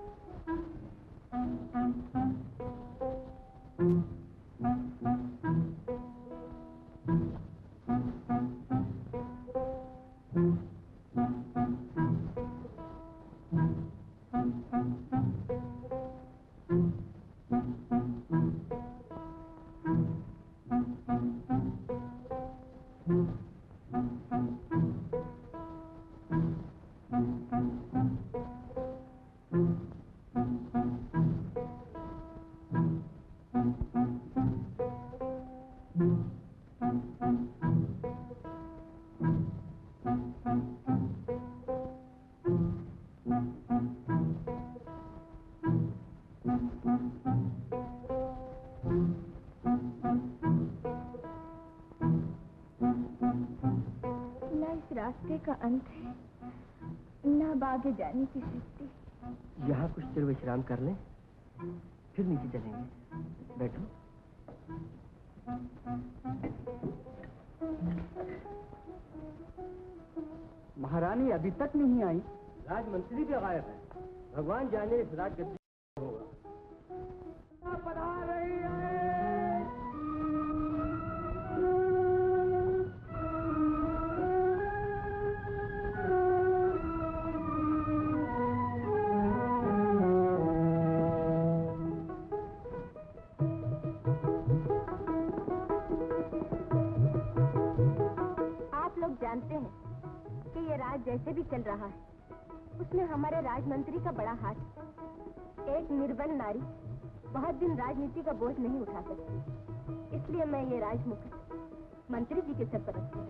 का अंत है ना बागे जाने की शक्ति। यहाँ कुछ देर विश्राम कर लें, फिर नीचे चलेंगे। बैठो। महारानी अभी तक नहीं आई, राजमंत्री भी गायब है। भगवान जाने इस राजगद्दी चल रहा है, उसमें हमारे राजमंत्री का बड़ा हाथ। एक निर्बल नारी बहुत दिन राजनीति का बोझ नहीं उठा सकती, इसलिए मैं ये राजमुकुट मंत्री जी के सर पर रखती हूँ।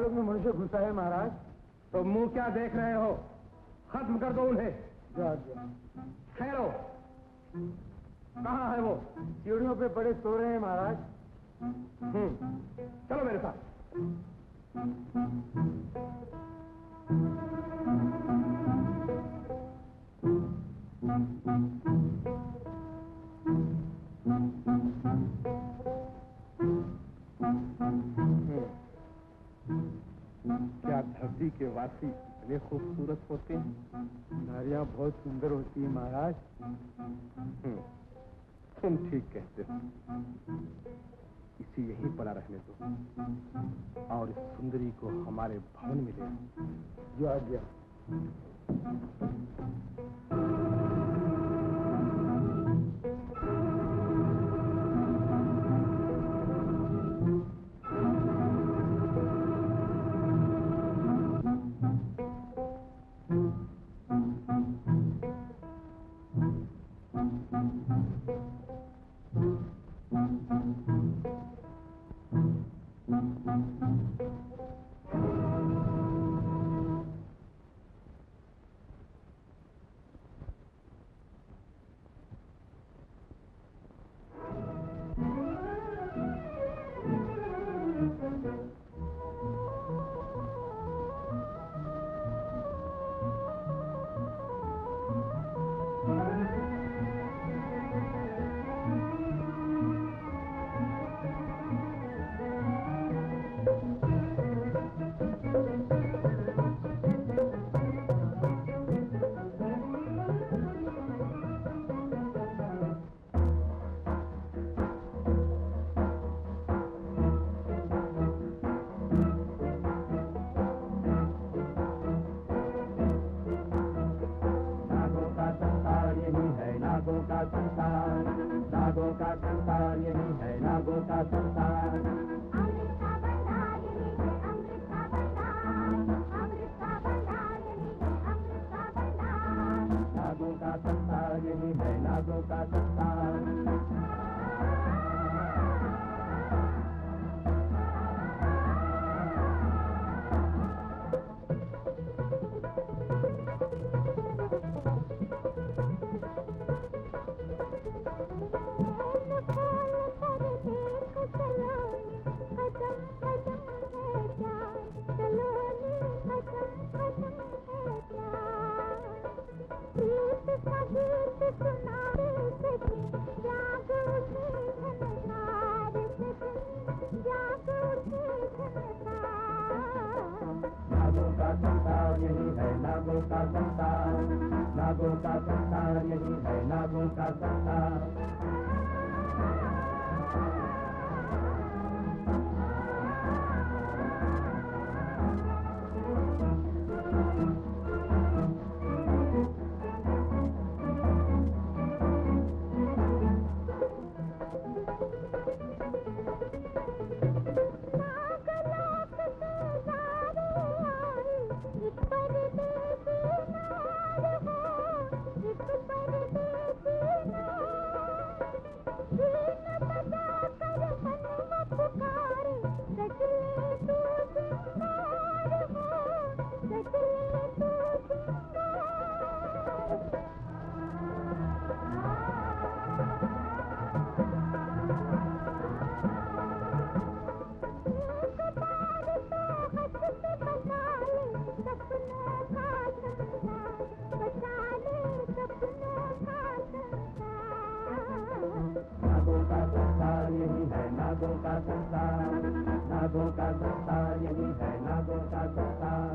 लोग में मनुष्य घुसा है महाराज। तो मुंह क्या देख रहे हो, खत्म कर दो उन्हें। खैरो कहाँ है वो? सीढ़ियों पे पड़े सो रहे हैं महाराज। चलो मेरे साथ। क्या धरती के वासी इतने खूबसूरत होते हैं? नारियां बहुत सुंदर होती है महाराज। तुम ठीक कहते हो, इसी यहीं पड़ा रहने दो और इस सुंदरी को हमारे भवन में ले आओ। जो आ गया। संसार, नागों का संसार यही है, नागों का संसार। अमृत का भंडार यही है, अमृत का भंडार, अमृत का भंडार यही है, अमृत का भंडार। नागों का संसार यही है, नागों का संसार। नागों का संसार यही है, नागों का संसार, नागों का संसार यही है, नागों का संसार। यही है नागों का संसार, नागों का संसार यही है, नागों का संसार।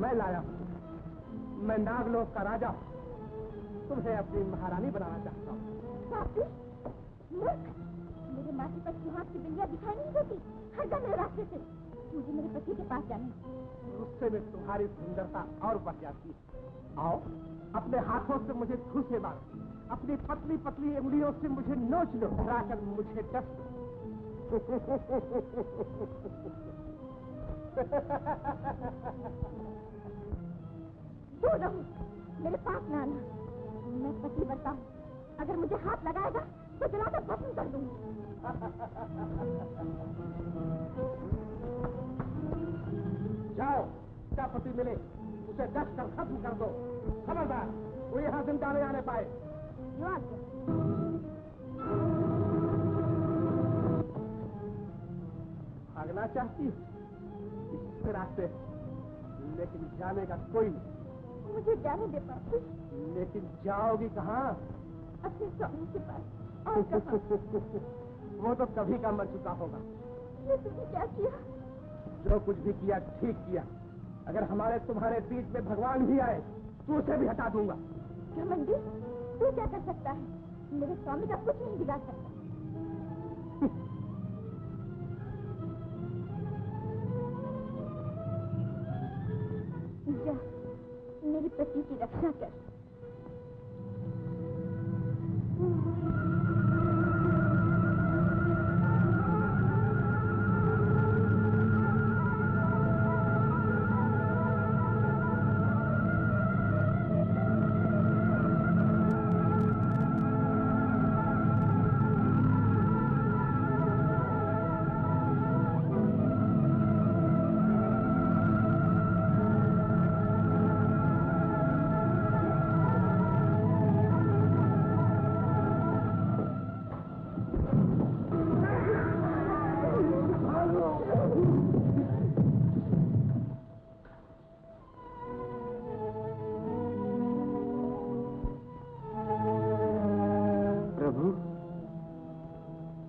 मैं लाया, मैं नागलोक का राजा, तुझे अपनी महारानी बनाना चाहता हूँ। मेरे माथे पर सुहाग की बिल्लियां दिखाई नहीं देती, हटो मेरे रास्ते से, मुझे मेरे पति के पास जाना है। गुस्से में तुम्हारी सुंदरता और बढ़ जाती है। आओ, अपने हाथों से मुझे घूसे मारो, अपनी पतली पतली उंगलियों से मुझे नोच लो, हराकर मुझे डस दूर रहूं, मेरे पास ना आना, मैं पति बनता हूँ, अगर मुझे हाथ लगाएगा तो जलाकर भस्म कर दूंगी। जाओ, क्या पति मिले उसे दस कर खत्म कर दो, समझदार, वो यहाँ जिंदा नहीं आने पाए। भागना चाहती हूँ इस रास्ते, लेकिन जाने का कोई नहीं। मुझे जाने दे पापी। लेकिन जाओगी कहाँ? अपने स्वामी के पास। और कहाँ? वो तो कभी का मर चुका होगा। ये तुमने क्या किया? जो कुछ भी किया ठीक किया। अगर हमारे तुम्हारे बीच में भगवान भी आए तो उसे भी हटा दूंगा। रमनदीप, तू क्या कर सकता है? मेरे स्वामी का कुछ नहीं बिगाड़ सकता। जा, मेरी पति की रक्षा कर।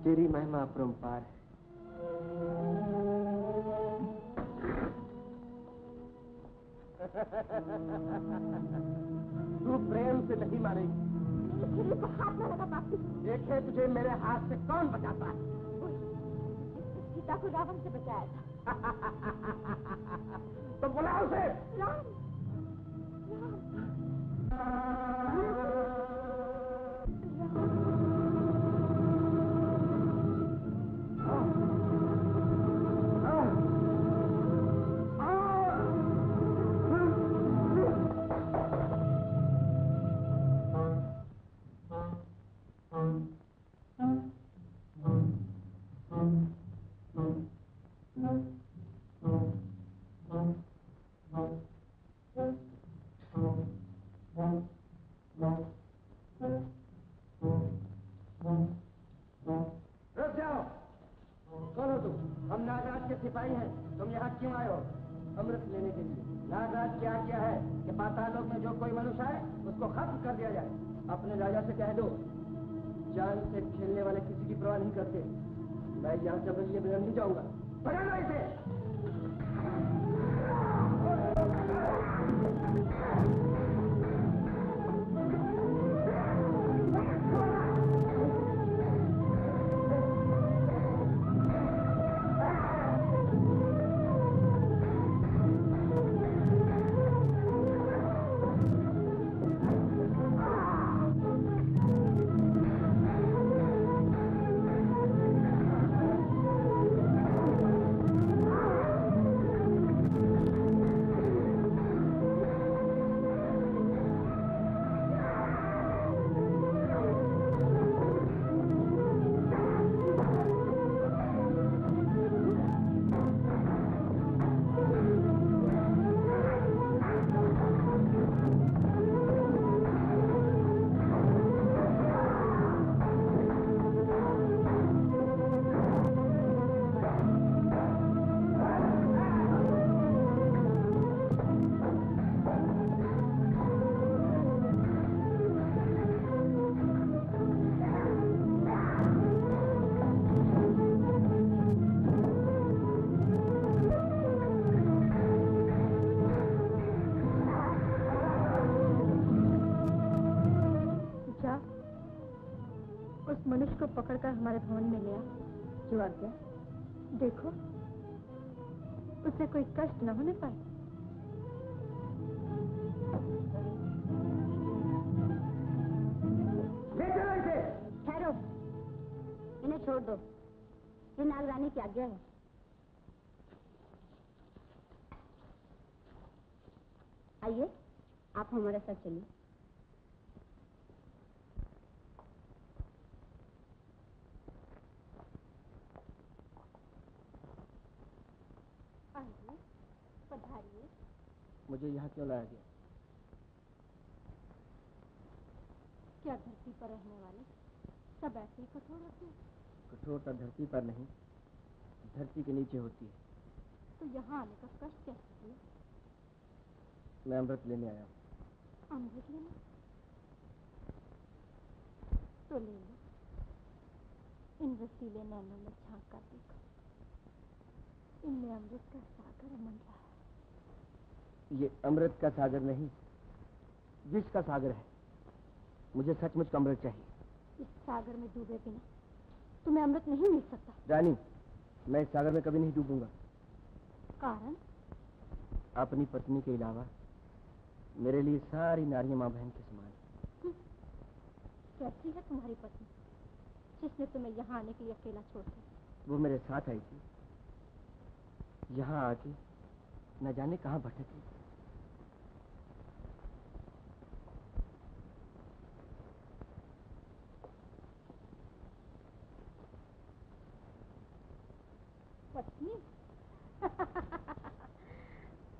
तेरी महिमा अपरंपार है। तू प्रेम से नहीं मारेगी। हाथ न लगा पापी। देखे तुझे मेरे हाथ से कौन बचाता है? सीता को रावण से बचाया था। तो बुलाओ उसे। राम, राम। हमारे भवन में लिया जो आज्ञा। देखो उसे कोई कष्ट न होने पाए। ठहरो, इन्हें छोड़ दो। ये नाग रानी की आज्ञा है। आइए आप हमारे साथ चलिए। मुझे यहाँ क्यों लाया गया? क्या धरती पर रहने वाले सब ऐसे ही कठोर होते हैं? कठोरता धरती पर नहीं, धरती के नीचे होती है। तो यहाँ आने का कष्ट कैसे है? मैं अमृत लेने आया हूँ। अमृत लेने? तो ले लो। इन वसीले नैनों में झांक कर देखो, इनमें अमृत का सागर उमड़ रहा है। ये अमृत का सागर नहीं, विष का सागर है। मुझे सचमुच अमृत चाहिए। इस सागर में डूबे बिना तुम्हें अमृत नहीं मिल सकता। रानी, मैं इस सागर में कभी नहीं डूबूंगा। कारण? अपनी पत्नी के अलावा मेरे लिए सारी नारियां माँ बहन के समान। कैसी है तुम्हारी पत्नी जिसने तुम्हें यहाँ आने के लिए अकेला छोड़ दिया? वो मेरे साथ आई थी, यहाँ आके न जाने कहाँ भटकी।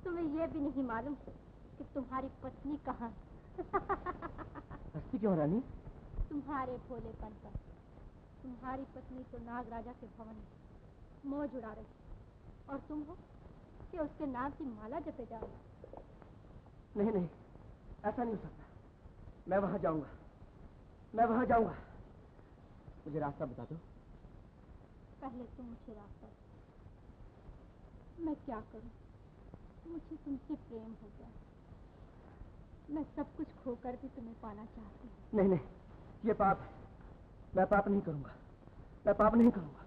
तुम्हें यह भी नहीं मालूम कि तुम्हारी पत्नी कहाँ है। हंसती क्यों रानी? तुम्हारे भोलेपन पर। तुम्हारी पत्नी तो नाग राजा के भवन में मोह उड़ा रही और तुम हो कि उसके नाम की माला जपे जाओ। नहीं नहीं, ऐसा नहीं हो सकता। मैं वहां जाऊंगा, मैं वहां जाऊंगा। मुझे रास्ता बता दो। पहले तुम मुझे रास्ता। मैं क्या करूं? मुझे तुमसे प्रेम हो गया। मैं सब कुछ खोकर भी तुम्हें पाना चाहती हूं। नहीं नहीं, ये पाप है। मैं पाप नहीं करूंगा, मैं पाप नहीं करूंगा।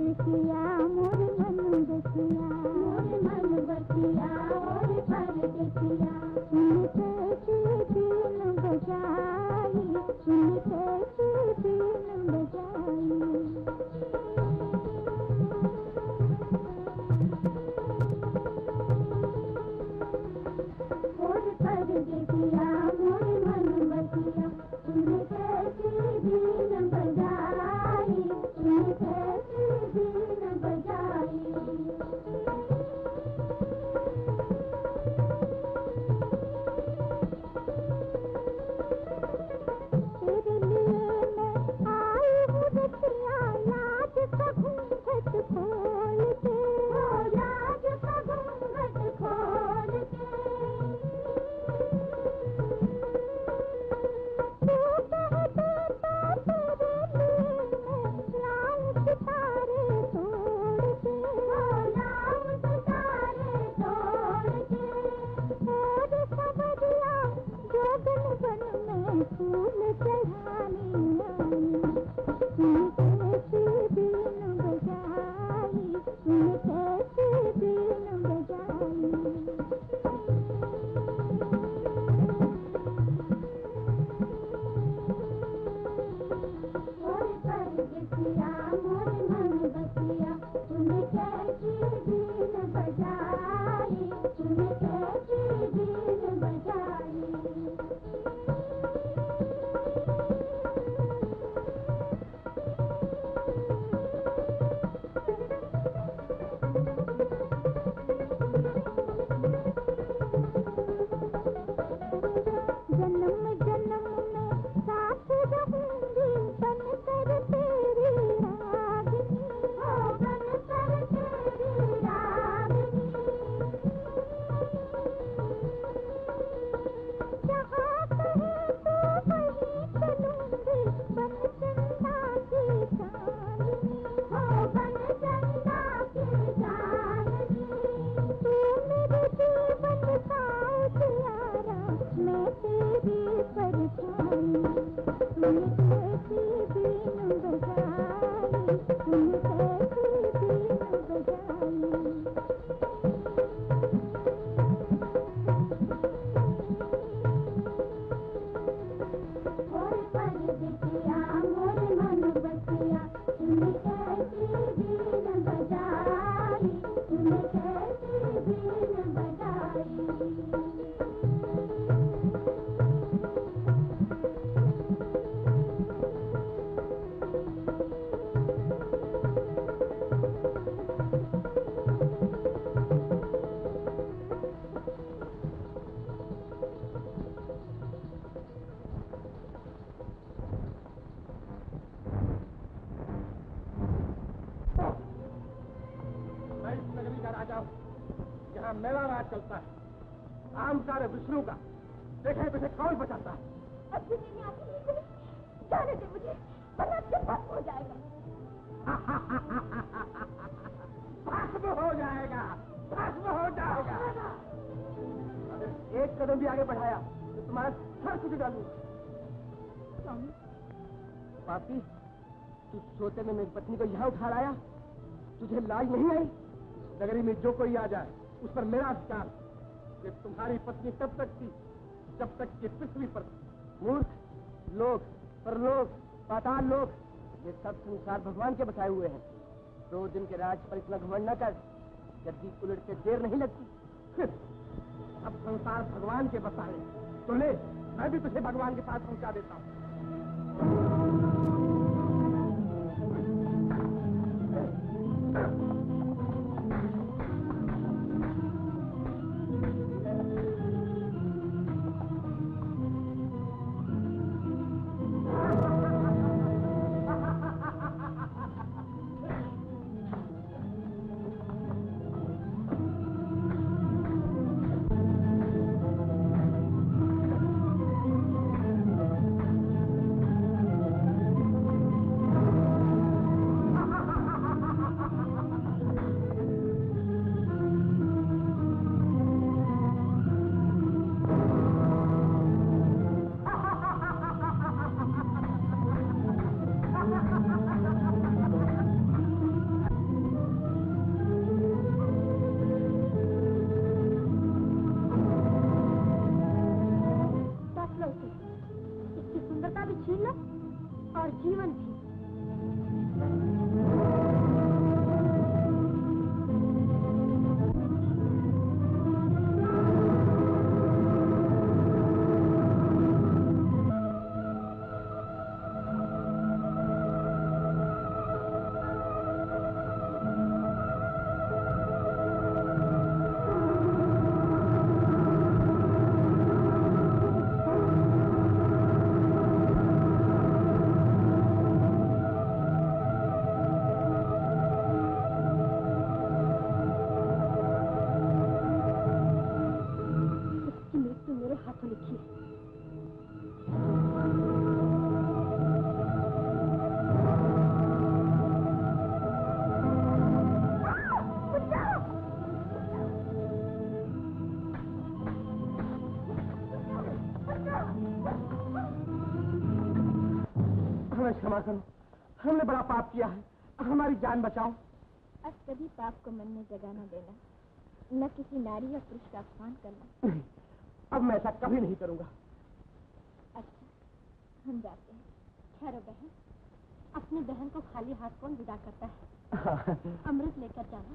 बसिया मोर मन बसिया मोर मन बसिया और पर बसिया सुनते दिन बजाई सुनते दिन बजाई। का मेला राज चलता है, आमकार विष्णु का, देखे तुझे कौन बचाता है? अब जाने दे मुझे, वरना बस हो जाएगा। भस्म हो जाएगा, भस्म हो जाएगा। एक कदम भी आगे बढ़ाया तो तुम्हारा सर कुछ डालूंगा। पापी, तू सोते में मेरी पत्नी को यहाँ उठा लाया, तुझे लाज नहीं आई? नगरी में जो कोई आ जाए उस पर मेरा अधिकार। ये तुम्हारी पत्नी तब तक थी जब तक कि पृथ्वी पर मूर्ख लोग, परलोक, पाताल लोग, ये सब संसार भगवान के बसाए हुए हैं। दो दिन के राज पर इतना घमंड न कर, जबकि उलट से देर नहीं लगती। फिर अब संसार भगवान के बसाए, तो ले, मैं भी तुझे भगवान के साथ पहुंचा देता हूँ। हमने बड़ा पाप किया है, हमारी जान बचाओ। अब कभी पाप को मन में जगह न देना, न किसी नारी या पुरुष का अपमान करना। अब मैं ऐसा कभी नहीं करूंगा। अच्छा, हम जाते हैं। खैर बहन, अपनी बहन को खाली हाथ कौन विदा करता है? अमृत लेकर जाना।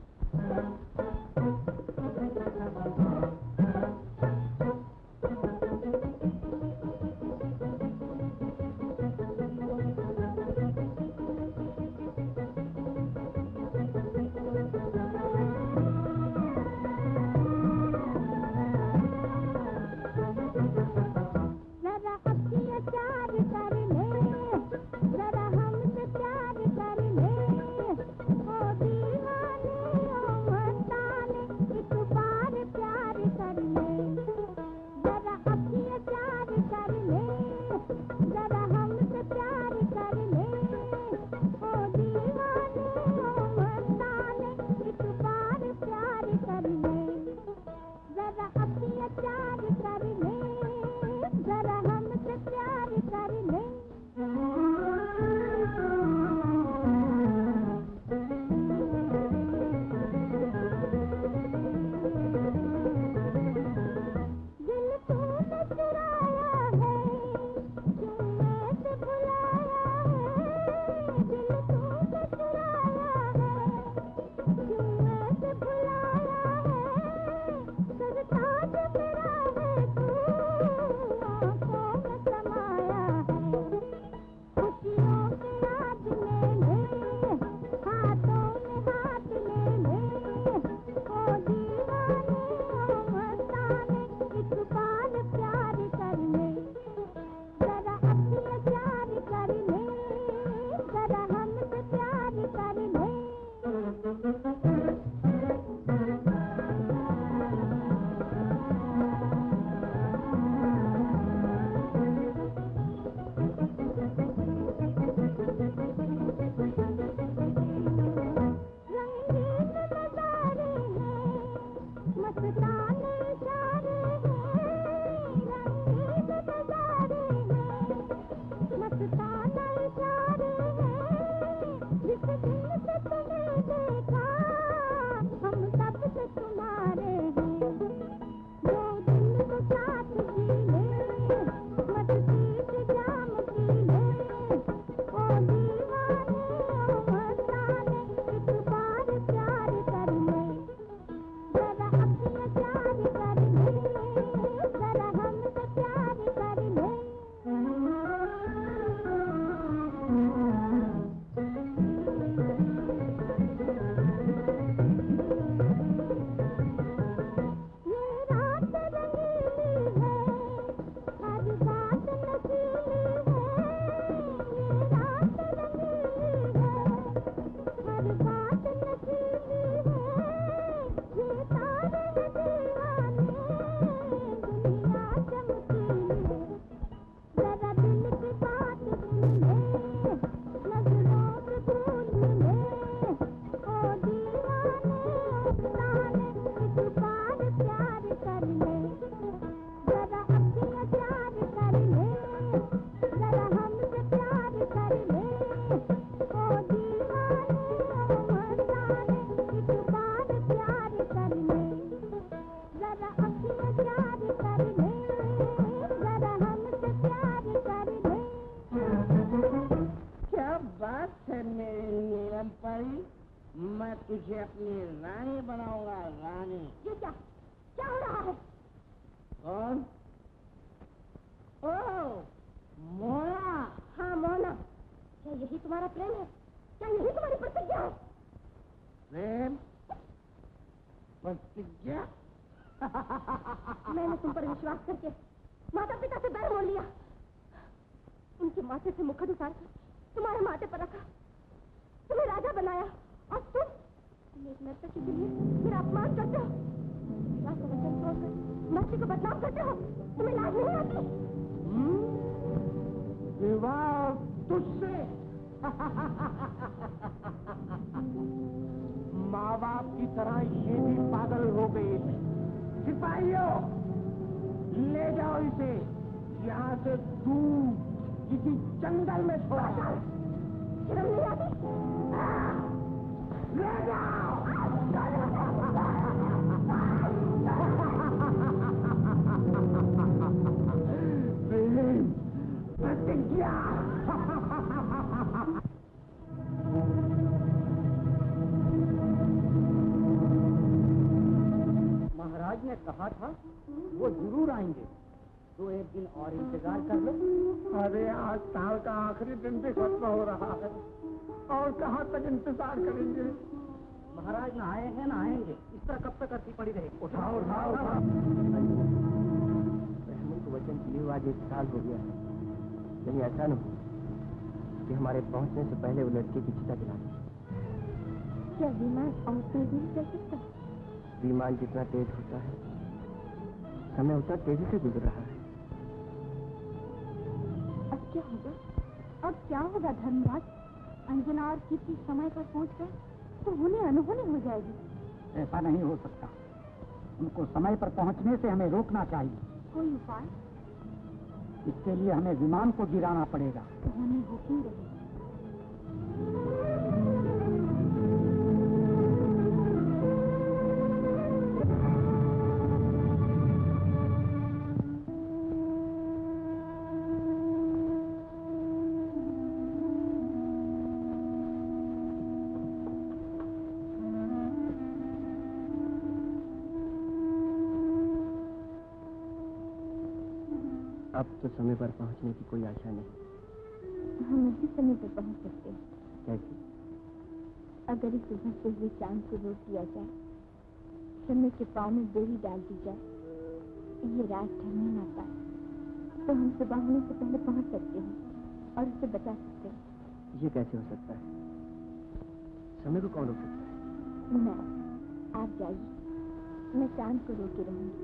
तुझे अपनी रानी बनाऊंगा, रानी। ये क्या क्या हो रहा है? कौन? ओह, मोना। हाँ मोना, क्या यही तुम्हारा प्रेम है? क्या यही तुम्हारी प्रतिज्ञा है? प्रेम प्रतिज्ञा? मैंने तुम पर विश्वास करके माता पिता से बैर मोल लिया, उनके माथे से मुखड़ उतारकर तुम्हारे माथे पर रखा, तुम्हें राजा बनाया, और तुम एक नर्तक के लिए मेरा अपमान करते हो, विवाह को वचन तोड़कर मस्ती को बदनाम करते हो। तुम्हें लाज नहीं आती? विवाह तुझसे माँ बाप की तरह ये भी पागल हो गई। सिपाहियों, ले जाओ इसे, यहाँ से दूर किसी जंगल में छोड़ दो। शर्म नहीं आती? Let go! महाराज ने कहा था वो जरूर आएंगे, तो एक दिन और इंतजार कर लो। अरे आज साल का आखिरी दिन भी खत्म हो रहा है, और कहाँ तक इंतजार करेंगे? महाराज ना आए हैं ना आएंगे, इस तरह कब तक करती पड़ी रहेगी? उठाओ उठाओ उठाओ। रहमत को वचन दिए हुए आज एक साल हो गया है, कहीं ऐसा न हो कि हमारे पहुंचने से पहले वो लड़के की चिता जला दें। क्या विमान और तेजी से चल सकता है? विमान जितना तेज होता है, समय उतना तेजी से गुजर रहा है। अब क्या होगा? अब क्या होगा धर्मराज? अंजना और किसी समय पर पहुँच गए तो उन्हें अनहोनी हो जाएगी। ऐसा नहीं हो सकता, उनको समय पर पहुंचने से हमें रोकना चाहिए। कोई उपाय? इसके लिए हमें विमान को गिराना पड़ेगा। तो हमें रोकी रहेगी। अब तो समय पर पहुंचने की कोई आशा नहीं। हम इसी समय पर पहुंच सकते हैं। कैसे? अगर इस उभरते हुए चांद को रोक दिया जाए, समय के पाँव में बेरी डाल दी जाए, ये रात ठहरने ना पाए, तो हम सुबह होने से पहले पहुंच सकते हैं और उसे बचा सकते हैं। ये कैसे हो सकता है? समय को कौन रोक सकता है? मैं, आप जाइए, मैं चांद को रोके रहूंगी।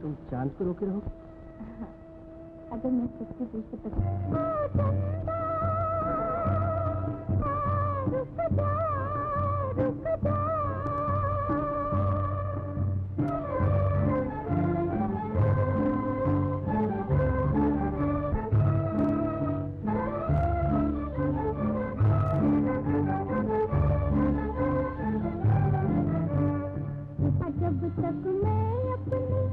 तुम चांद को रोके रहो? हाँ, अगर मैं सबसे दूर से पकड़ तक मैं अपनी स्वामी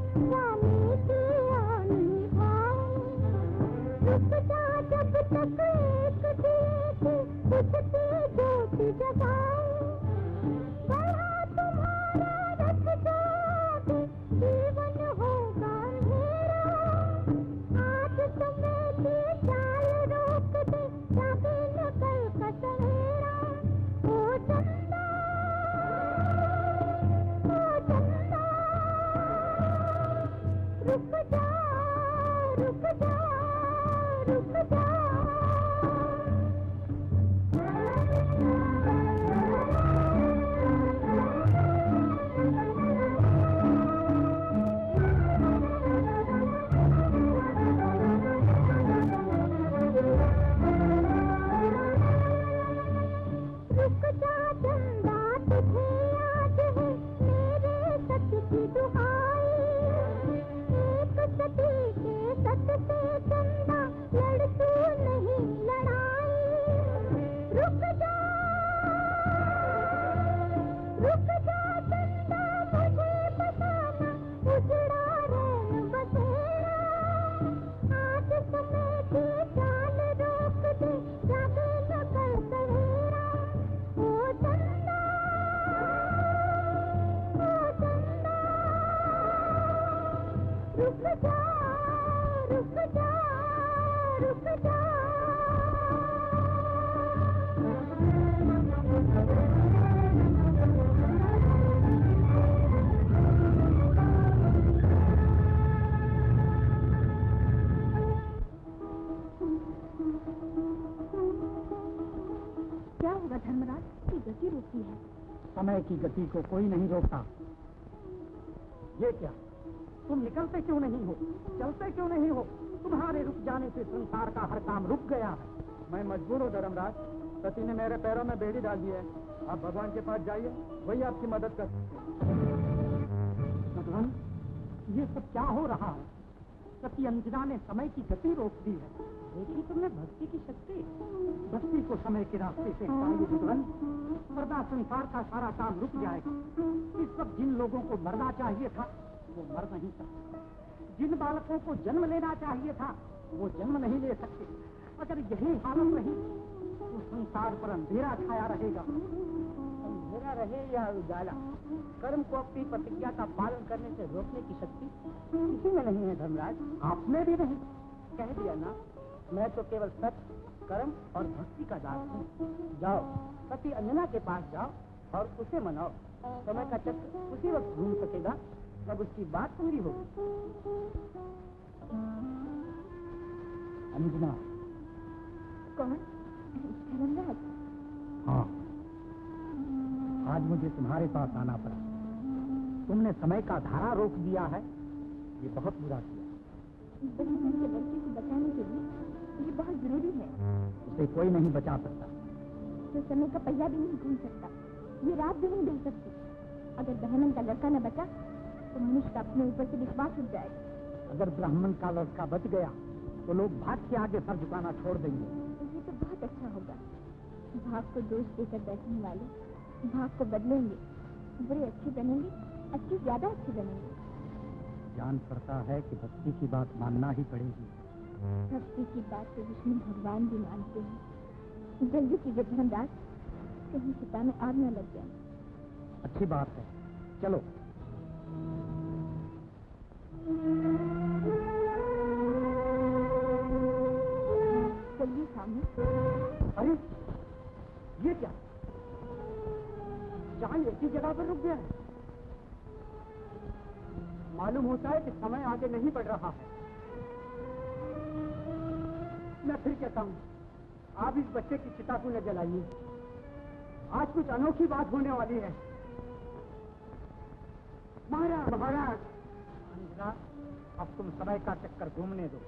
की आनी भाई रुक जा, जब तक एक देखे दिखती ज्योति जगाई, बड़ा तुम्हारा रख जाओगे, जीवन होगा मेरा। आज तुम्हें की चाल रोक दे, जागे न कल का सवेरा। ओ चंदा, रुक जा, रुक जा, रुक जा। की गति को कोई नहीं रोकता। ये क्या, तुम निकलते क्यों नहीं हो, चलते क्यों नहीं हो? तुम्हारे रुक जाने से संसार का हर काम रुक गया है। मैं मजबूर हूँ धर्मराज, पति ने मेरे पैरों में बेड़ी डाल दी है। आप भगवान के पास जाइए, वही आपकी मदद कर। भगवान, ये सब क्या हो रहा है? सती अंजना ने समय की गति रोक दी है। देखी तुमने भक्ति की शक्ति, भक्ति को समय के रास्ते से पर्दा संसार का सारा काम रुक जाएगा। इस सब जिन लोगों को मरना चाहिए था वो मर नहीं सकते, जिन बालकों को जन्म लेना चाहिए था वो जन्म नहीं ले सकते। अगर यही हालत रही तो संसार पर अंधेरा छाया रहेगा। अंधेरा रहे या उजाला, कर्म को अपनी प्रतिज्ञा का पालन करने से रोकने की शक्ति किसी में नहीं है धर्मराज। आपने भी नहीं कह दिया ना, मैं तो केवल सच, कर्म और भक्ति का दास हूँ। जाओ सती अंजना के पास जाओ और उसे मनाओ। समय का चक्र उसी वक्त घूम सकेगा जब उसकी बात पूरी होगी। अंजना। कौन? धर्मराज। हाँ, आज मुझे तुम्हारे पास आना पड़ा। तुमने समय का धारा रोक दिया है, ये बहुत बुरा किया। लड़के को बचाने के लिए ये बहुत जरूरी है। उसे कोई नहीं बचा सकता, तो समय का पहिया भी नहीं घूम सकता, ये रात भी नहीं ढल सकती। अगर ब्राह्मण का लड़का न बचा तो मनुष्य का अपने ऊपर से विश्वास उठ जाएगा। अगर ब्राह्मण का लड़का बच गया तो लोग भाग के आगे सर झुकाना छोड़ देंगे। ये तो बहुत अच्छा होगा। भाग को दोष देकर बैठने वाले भाग को बदलेंगे, बुरे अच्छे बनेंगे, अच्छे ज्यादा अच्छे बनेंगे। जान पड़ता है कि भक्ति की बात मानना ही पड़ेगी। भक्ति की बात तो विष्णु भगवान भी मानते हैं। जल्दी कीजिए धर्मराज, कहीं चिता में आग न लग जाए। अच्छी बात है, चलो। जल्दी सामने। अरे ये क्या, जहाँ एक ही जगह पर रुक गया है। मालूम होता है कि समय आगे नहीं बढ़ रहा है। मैं फिर कहता हूँ, आप इस बच्चे की चिता को न जलाइए। आज कुछ अनोखी बात होने वाली है। महाराज, महाराज। अंजना, अब तुम समय का चक्कर घूमने दो।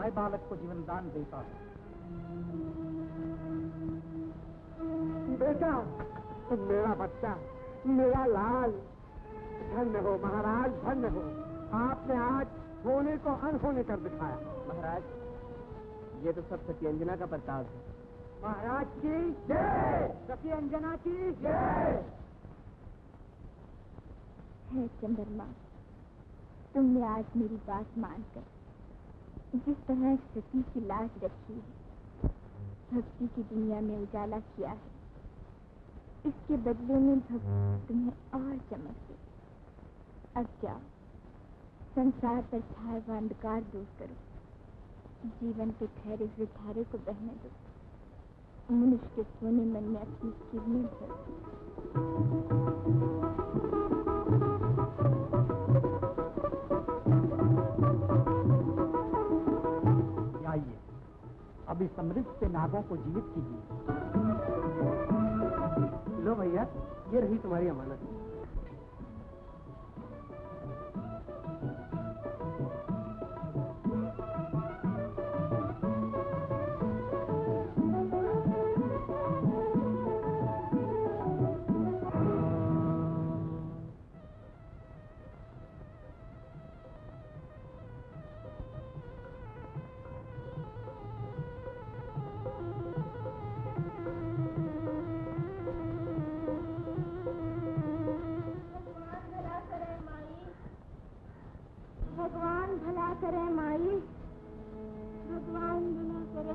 मैं बालक को जीवन दान देता हूँ। बेटा, मेरा बच्चा, मेरा लाल, धन्य हो महाराज, धन्य हो। आपने आज होने को अनहोने कर दिखाया। महाराज, ये तो सब सती अंजना का प्रताप है। महाराज की जय, सती अंजना की जय। हे चंद्रमा, तुमने आज मेरी बात मानकर जिस तरह सती की लाश रखी है, भक्ति की दुनिया में उजाला किया है, इसके बदले में भक्ति तुम्हें और चमक दे। अब जाओ, संसार पर छाए हुआ अंधकार दूर करो, जीवन के ठहरे हुए धारे को बहने दो, मनुष्य के सोने मन में अपनी किरणें भर दो। आइए, अब इस अमृत से नागों को जीवित कीजिए। लो भैया, ये रही तुम्हारी अमानत। भगवान दुना करे,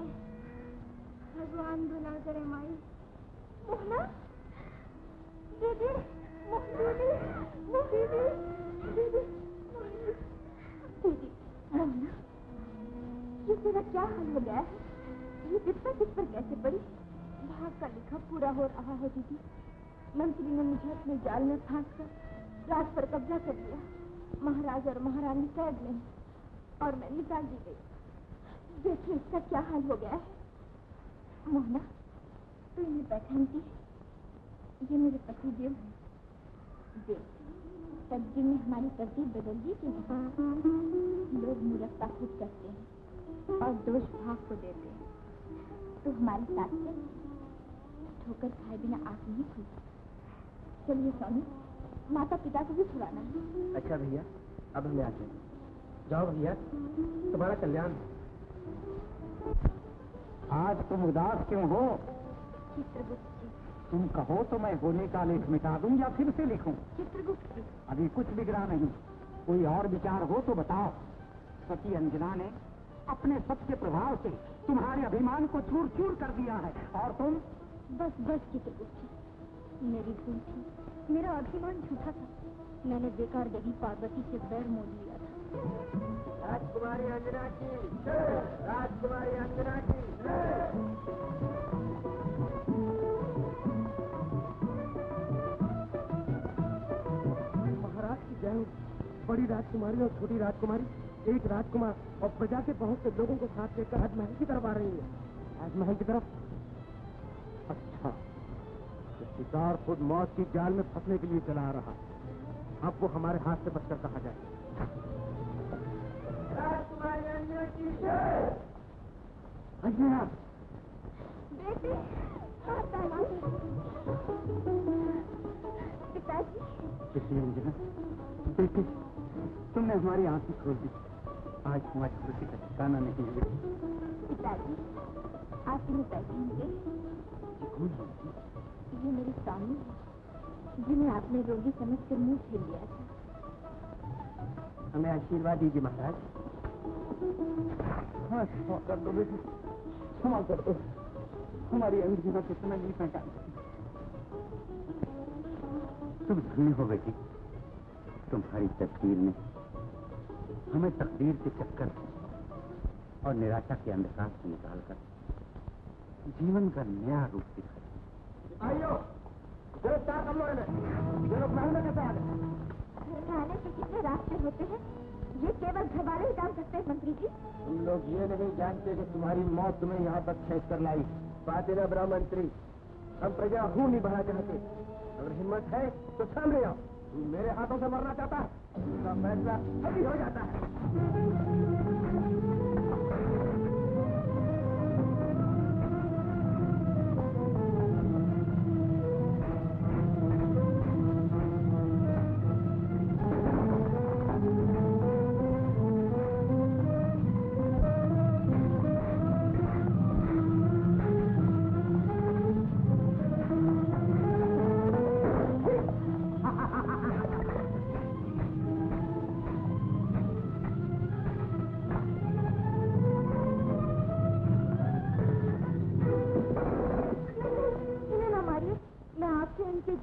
भगवान दुना करे माई। मोहना दीदी, दीदी, दीदी, दीदी, दीदी, मोहना ये तेरा क्या हाल हो गया है? ये कितना किस पर कैसे पड़ी? भाग का लिखा पूरा हो रहा है दीदी। मंत्री ने मुझे अपने जाल में फांस कर राज पर कब्जा कर लिया। महाराज और महारानी कैद में और मैं निकाल दी गई। देखिए इसका क्या हाल हो गया है। मोहना तू इन्हें पहचानती है? ये मेरे पति देव है। देव तकदीर ने हमारी तरतीब बदल दी कि लोग मूर्खता खुद करते हैं और दोष भाग को देते हैं। तो हमारे साथ चल, ठोकर खाए बिना आँख नहीं खुलती। चलिए स्वामी, माता पिता को भी छुड़ाना है। अच्छा भैया, अब हमें आते हैं। जाओ भैया, तुम्हारा कल्याण। आज तुम उदास क्यों हो? चित्रगुप्त जी। तुम कहो तो मैं होने का लेख मिटा दूं या फिर से लिखूं? चित्रगुप्त जी। अभी कुछ बिगड़ा नहीं, कोई और विचार हो तो बताओ। सती अंजना ने अपने सत्य प्रभाव से तुम्हारे अभिमान को चूर चूर कर दिया है और तुम। बस बस चित्रगुप्त जी, मेरी भूल थी, मेरा अभिमान झूठा था। मैंने बेकार देवी पार्वती से बैर मोल लिया। राजकुमारी अंजना की जय, राजकुमारी अंजना की जय। महाराज की जय। बड़ी राजकुमारी और छोटी राजकुमारी, एक राजकुमार और प्रजा के बहुत से लोगों को साथ लेकर राजमहल की तरफ आ रही है। राजमहल की तरफ? अच्छा, शिकार खुद मौत की जाल में फंसने के लिए चला रहा। अब वो हमारे हाथ से बचकर कहा जाए। अंजना बेटी, माता पिताजी। बेटी अंजना, बेटी तुमने हमारी आंखें खोल दी। आज तुम्हारी खुशी का ठिकाना नहीं है। पिताजी आप इन्हें पहचानेंगे? ये मेरी स्वामी है, जिन्हें आपने रोगी समझ कर मुंह छीन लिया था। हमें आशीर्वाद दीजिए महाराज। हाँ, क्षमा कर दो बेटी, क्षमा कर दो। हमारी अंजना कितना ही पहचान। तुम धन्य हो बेटी, तुम्हारी तकदीर ने हमें तकदीर के चक्कर और निराशा के अंधकार से निकालकर जीवन का नया रूप दिखा दिया। आइयो, गिरफ्तार कर लो इन्हें। गिरफ्तार में कैसे आ गए? खाने के कितने रास्ते होते हैं, ये केवल घरवाले ही डाल सकते हैं मंत्री जी। तुम लोग ये नहीं जानते कि तुम्हारी मौत तुम्हें यहाँ तक खींच कर लाई। बात ना ब्रा मंत्री, हम प्रजा हूँ निभाना चाहते। अगर हिम्मत है तो सामने आओ। तू मेरे हाथों से मरना चाहता है, उसका फैसला अभी हो जाता है।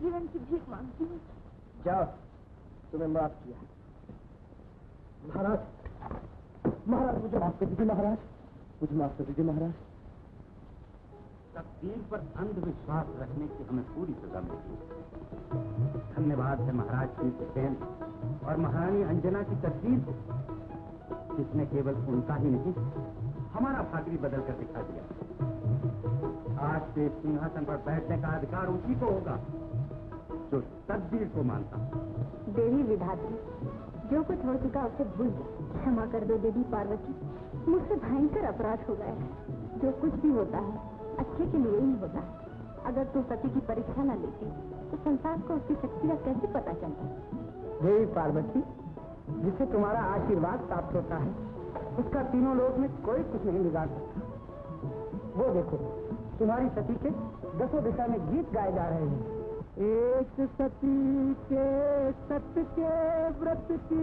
जीवन की भीख मांगती हूँ। जाओ, तुम्हें माफ किया। महाराज, महाराज मुझे माफ कर दीजिए। महाराज मुझे माफ कर दीजिए। महाराज तकदीर पर अंधविश्वास रखने की हमें पूरी सजा मिली। धन्यवाद है महाराज सिंह सेन और महारानी अंजना की तकदीर को, जिसने केवल उनका ही नहीं हमारा भाग्य बदल कर दिखा दिया। आज से सिंहासन पर बैठने का अधिकार उसी को होगा जो तकदीर को मानता। देवी विधात्री, जो कुछ हो चुका उसे भूल जाओ। क्षमा कर दो देवी पार्वती, मुझसे भयंकर अपराध हो गया है। जो कुछ भी होता है अच्छे के लिए ही होता है। अगर तू सती की परीक्षा न लेती तो संसार को उसकी शक्ति का कैसे पता चलता? देवी पार्वती, जिसे तुम्हारा आशीर्वाद प्राप्त होता है उसका तीनों लोक में कोई कुछ नहीं बिगाड़ सकता। वो देखो, तुम्हारी सती के दसों दिशा में गीत गाए जा रहे हैं। एक सती के सत्य के व्रत की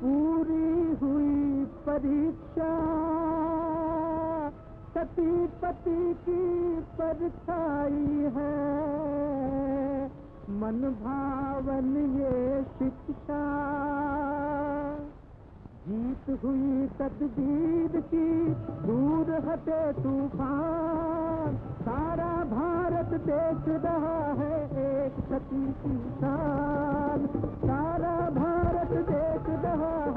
पूरी हुई पर परीक्षा सती पति की परछाई है, मन भावन ये शिक्षा जीत हुई तकदीर की, दूर हटे तूफान। सारा भारत देख रहा है एक सती की शान, सारा भारत देख रहा